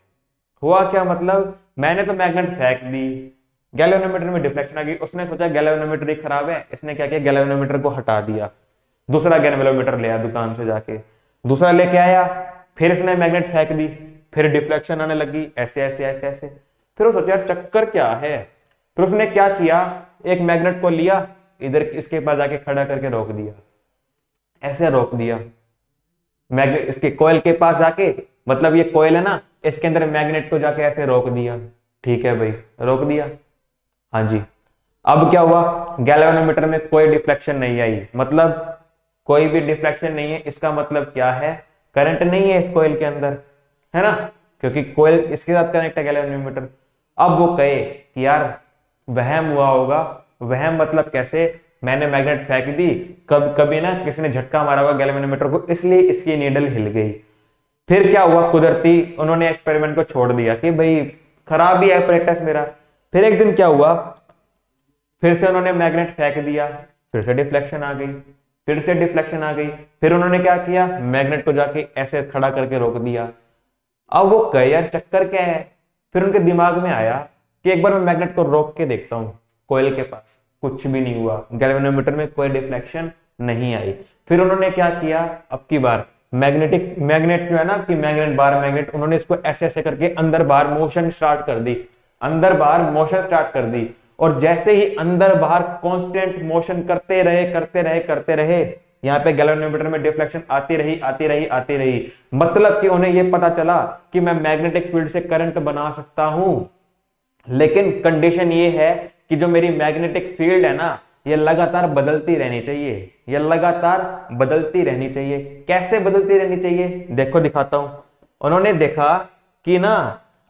हुआ क्या मतलब मैंने तो मैग्नेट फेंक दी, गैल्वेनोमीटर में डिफ्लेक्शन आ गई। उसने सोचा गैल्वेनोमीटर ही खराब है, इसने क्या किया, गैल्वेनोमीटर को हटा दिया, दूसरा गैल्वेनोमीटर ले आया दुकान से जाके, दूसरा लेके आया, फिर इसने मैग्नेट फेंक दी, फिर डिफ्लेक्शन आने लगी, ऐसे ऐसे ऐसे ऐसे। फिर वो सोचा यार चक्कर क्या है। फिर उसने क्या किया, एक मैग्नेट को लिया, इधर इसके पास जाके खड़ा करके रोक दिया, ऐसे रोक दिया मैग्नेट इसके कोयल के पास जाके, मतलब ये कोयल है ना, इसके अंदर मैग्नेट को जाके ऐसे रोक दिया, ठीक है भाई, रोक दिया, हाँ जी। अब क्या हुआ, गैल्वेनोमीटर में कोई डिफ्लेक्शन नहीं आई, मतलब कोई भी डिफ्लेक्शन नहीं है। इसका मतलब क्या है, करंट नहीं है इस कोयल के अंदर, है ना, क्योंकि कोयल इसके साथ कनेक्ट है गैल्वेनोमीटर। अब वो कहे कि यार वहम हुआ होगा, वहम मतलब कैसे, मैंने मैग्नेट फेंक दी, कब कभी ना किसी ने झटका मारा होगा गैल्वेनोमीटर को, इसलिए इसकी नीडल हिल गई। फिर क्या हुआ, कुदरती उन्होंने एक्सपेरिमेंट को छोड़ दिया कि भाई खराब ही है प्रैक्टिस मेरा। फिर एक दिन क्या हुआ, फिर से उन्होंने मैग्नेट फेंक दिया, फिर से डिफ्लेक्शन आ गई, फिर से डिफ्लेक्शन आ गई। फिर उन्होंने क्या किया, मैग्नेट को जाके ऐसे खड़ा करके रोक दिया। अब वो कहे यार चक्कर क्या है। फिर उनके दिमाग में आया कि एक बार मैं मैग्नेट को रोक के देखता हूँ कोयल के पास, कुछ भी नहीं हुआ, गैल्वेनोमीटर में कोई डिफ्लेक्शन नहीं आई। फिर उन्होंने क्या किया, अब की बार मैग्नेटिक मैग्नेट जो है ना कि मैग्नेट बार मैग्नेट, उन्होंने इसको ऐसे ऐसे करके अंदर बाहर मोशन स्टार्ट कर दी, अंदर बाहर मोशन स्टार्ट कर दी और जैसे ही अंदर बाहर कांस्टेंट मोशन करते रहे करते रहे करते रहे यहाँ पे गैल्वेनोमीटर में डिफ्लेक्शन आती रही आती रही आती रही। मतलब कि उन्हें ये पता चला कि मैं मैग्नेटिक फील्ड से करंट बना सकता हूं, लेकिन कंडीशन ये है कि जो मेरी मैग्नेटिक फील्ड है ना ये लगातार बदलती रहनी चाहिए, ये लगातार बदलती रहनी चाहिए। कैसे बदलती रहनी चाहिए देखो दिखाता हूं। उन्होंने देखा कि ना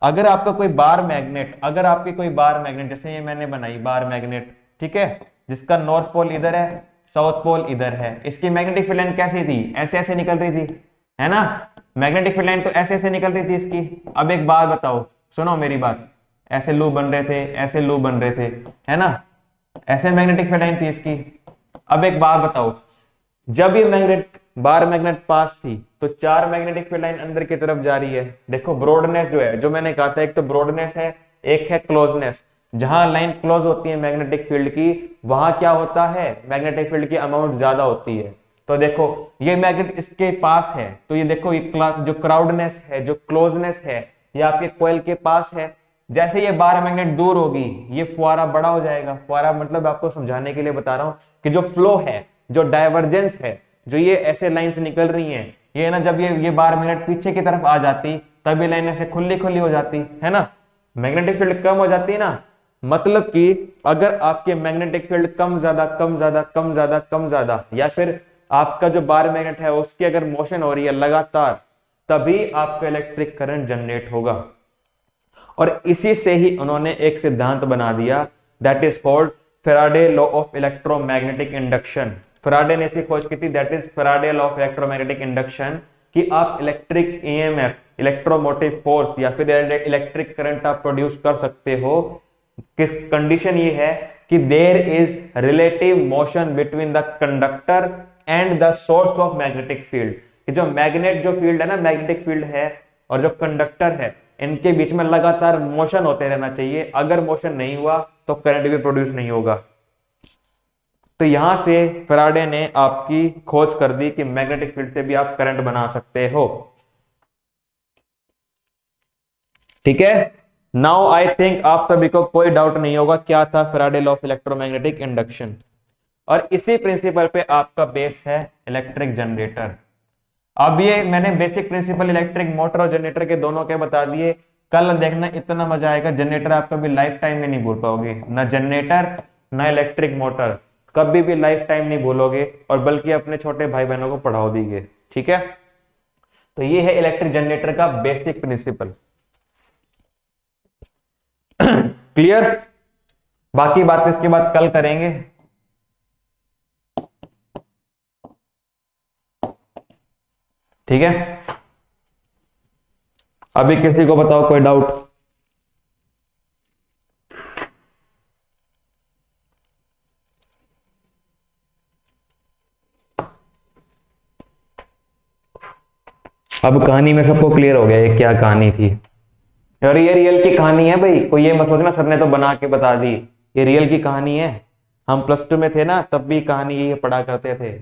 अगर आपका कोई बार मैग्नेट, अगर आपकी कोई बार मैग्नेट जैसे ये मैंने बनाई बार मैग्नेट, ठीक है, जिसका नॉर्थ पोल इधर है साउथ पोल इधर है, इसकी मैग्नेटिक फील्ड लाइन कैसी थी, ऐसे ऐसे निकल रही थी है ना, मैग्नेटिक फील्ड लाइन तो ऐसे ऐसे निकल रही थी इसकी। अब एक बार बताओ, सुनो मेरी बात, ऐसे लूप बन रहे थे, ऐसे लूप बन रहे थे है ना, ऐसे मैग्नेटिक फील्ड लाइन थी इसकी। अब एक बार बताओ, जब ये मैग्नेट बार मैग्नेट पास थी तो चार मैग्नेटिक फील्ड लाइन अंदर की तरफ जा रही है। देखो ब्रॉडनेस जो है, जो मैंने कहा था, एक तो ब्रॉडनेस है, एक है क्लोजनेस। जहां लाइन क्लोज होती है मैग्नेटिक फील्ड की, वहां क्या होता है, मैग्नेटिक फील्ड की अमाउंट ज्यादा होती है। तो देखो ये मैग्नेट इसके पास है तो ये देखो ये जो क्राउडनेस है, जो क्लोजनेस है, ये आपके कॉइल के पास है। जैसे ये बार मैग्नेट दूर होगी ये फुआरा बड़ा हो जाएगा। फुआरा मतलब आपको समझाने के लिए बता रहा हूं कि जो फ्लो है, जो डाइवर्जेंस है, जो ये ऐसे लाइंस निकल रही हैं, ये ना जब ये ये बार मैग्नेट पीछे की तरफ आ जाती तब ये लाइन ऐसे खुली खुली हो जाती है ना, मैग्नेटिक फील्ड कम हो जाती है ना। मतलब कि अगर आपके मैग्नेटिक फील्ड कम ज्यादा कम ज्यादा कम ज्यादा कम ज्यादा या फिर आपका जो बार मैग्नेट है उसकी अगर मोशन हो रही है लगातार, तभी आपका इलेक्ट्रिक करंट जनरेट होगा। और इसी से ही उन्होंने एक सिद्धांत बना दिया, that is called फैराडे लॉ ऑफ इलेक्ट्रोमैग्नेटिक इंडक्शन। Faraday ने इसकी खोज की थी, that is फैराडे लॉ ऑफ इलेक्ट्रोमैग्नेटिक इंडक्शन, कि आप इलेक्ट्रिक ईएमएफ इलेक्ट्रोमोटिव फोर्स या फिर इलेक्ट्रिक करंट आप प्रोड्यूस कर सकते हो। किस कंडीशन ये है कि there is relative motion between the conductor and the source of magnetic field. जो मैग्नेट जो फील्ड है ना, मैग्नेटिक फील्ड है और जो कंडक्टर है, इनके बीच में लगातार मोशन होते रहना चाहिए। अगर मोशन नहीं हुआ तो करंट भी प्रोड्यूस नहीं होगा। तो यहां से फैराडे ने आपकी खोज कर दी कि मैग्नेटिक फील्ड से भी आप करंट बना सकते हो। ठीक है, नाउ आई थिंक आप सभी को कोई डाउट नहीं होगा क्या था फैराडे लॉ ऑफ इलेक्ट्रोमैग्नेटिक इंडक्शन। और इसी प्रिंसिपल पे आपका बेस है इलेक्ट्रिक जनरेटर। अब ये मैंने बेसिक प्रिंसिपल इलेक्ट्रिक मोटर और जनरेटर के दोनों के बता दिए। कल देखना इतना मजा आएगा, जनरेटर आप कभी लाइफ टाइम में नहीं भूल पाओगे, ना जनरेटर ना इलेक्ट्रिक मोटर, कभी भी लाइफ टाइम नहीं भूलोगे और बल्कि अपने छोटे भाई बहनों को पढ़ाओ दीजिए। ठीक है, तो ये है इलेक्ट्रिक जनरेटर का बेसिक प्रिंसिपल। क्लियर, बाकी बात इसके बाद कल करेंगे। ठीक है, अभी किसी को बताओ कोई डाउट? अब कहानी में सबको क्लियर हो गया ये क्या कहानी थी, और ये रियल की कहानी है भाई, कोई ये मत सोचना सर ने तो बना के बता दी, ये रियल की कहानी है। हम प्लस टू में थे ना तब भी कहानी ये पढ़ा करते थे,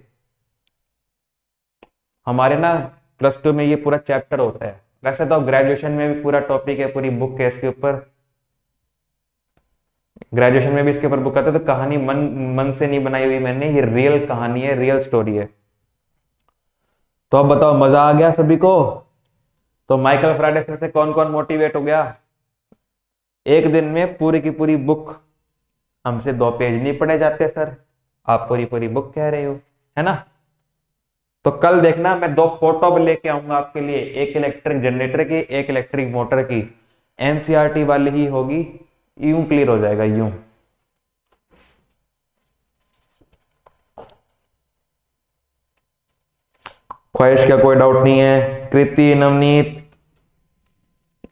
हमारे ना प्लस टू में ये पूरा चैप्टर होता है। वैसे तो ग्रेजुएशन में भी पूरा टॉपिक है, पूरी बुक है इसके ऊपर, ग्रेजुएशन में भी इसके ऊपर बुक आता है। तो कहानी मन मन से नहीं बनाई हुई मैंने, ये रियल कहानी है, रियल स्टोरी है। तो अब बताओ मजा आ गया सभी को? तो माइकल फ्राइडे सर से कौन कौन मोटिवेट हो गया? एक दिन में पूरी की पूरी बुक, हमसे दो पेज नहीं पढ़े जाते सर, आप पूरी पूरी बुक कह रहे हो है ना। तो कल देखना मैं दो फोटो लेके आऊंगा आपके लिए, एक इलेक्ट्रिक जनरेटर की, एक इलेक्ट्रिक मोटर की, एनसीईआरटी वाली ही होगी। यूं क्लियर हो जाएगा यूं। ख्वाहिश का कोई डाउट नहीं है? कृति, नवनीत,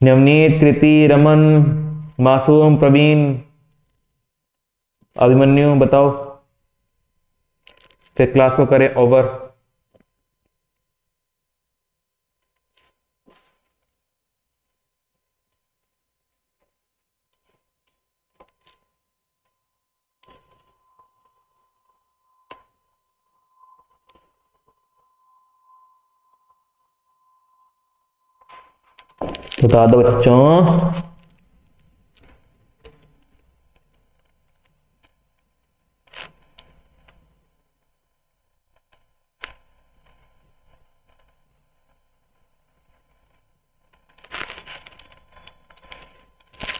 नवनीत कृति, रमन, मासूम, प्रवीण, अभिमन्यु, बताओ, फिर क्लास को करें ओवर। बता दो बच्चों,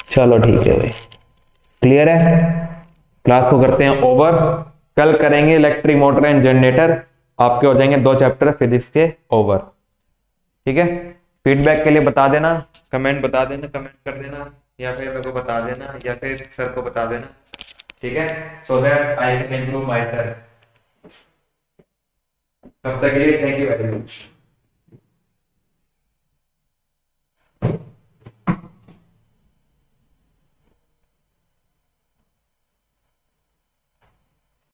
चलो ठीक है भाई, क्लियर है। क्लास को करते हैं ओवर, कल करेंगे इलेक्ट्रिक मोटर एंड जनरेटर, आपके हो जाएंगे दो चैप्टर फिजिक्स के ओवर, ठीक है। फीडबैक के लिए बता देना, कमेंट बता देना, कमेंट कर देना, या फिर मेरे को बता देना, या फिर सर को बता देना, ठीक है, so that I can improve myself. तब तक के लिए थैंक यू वेरी मच।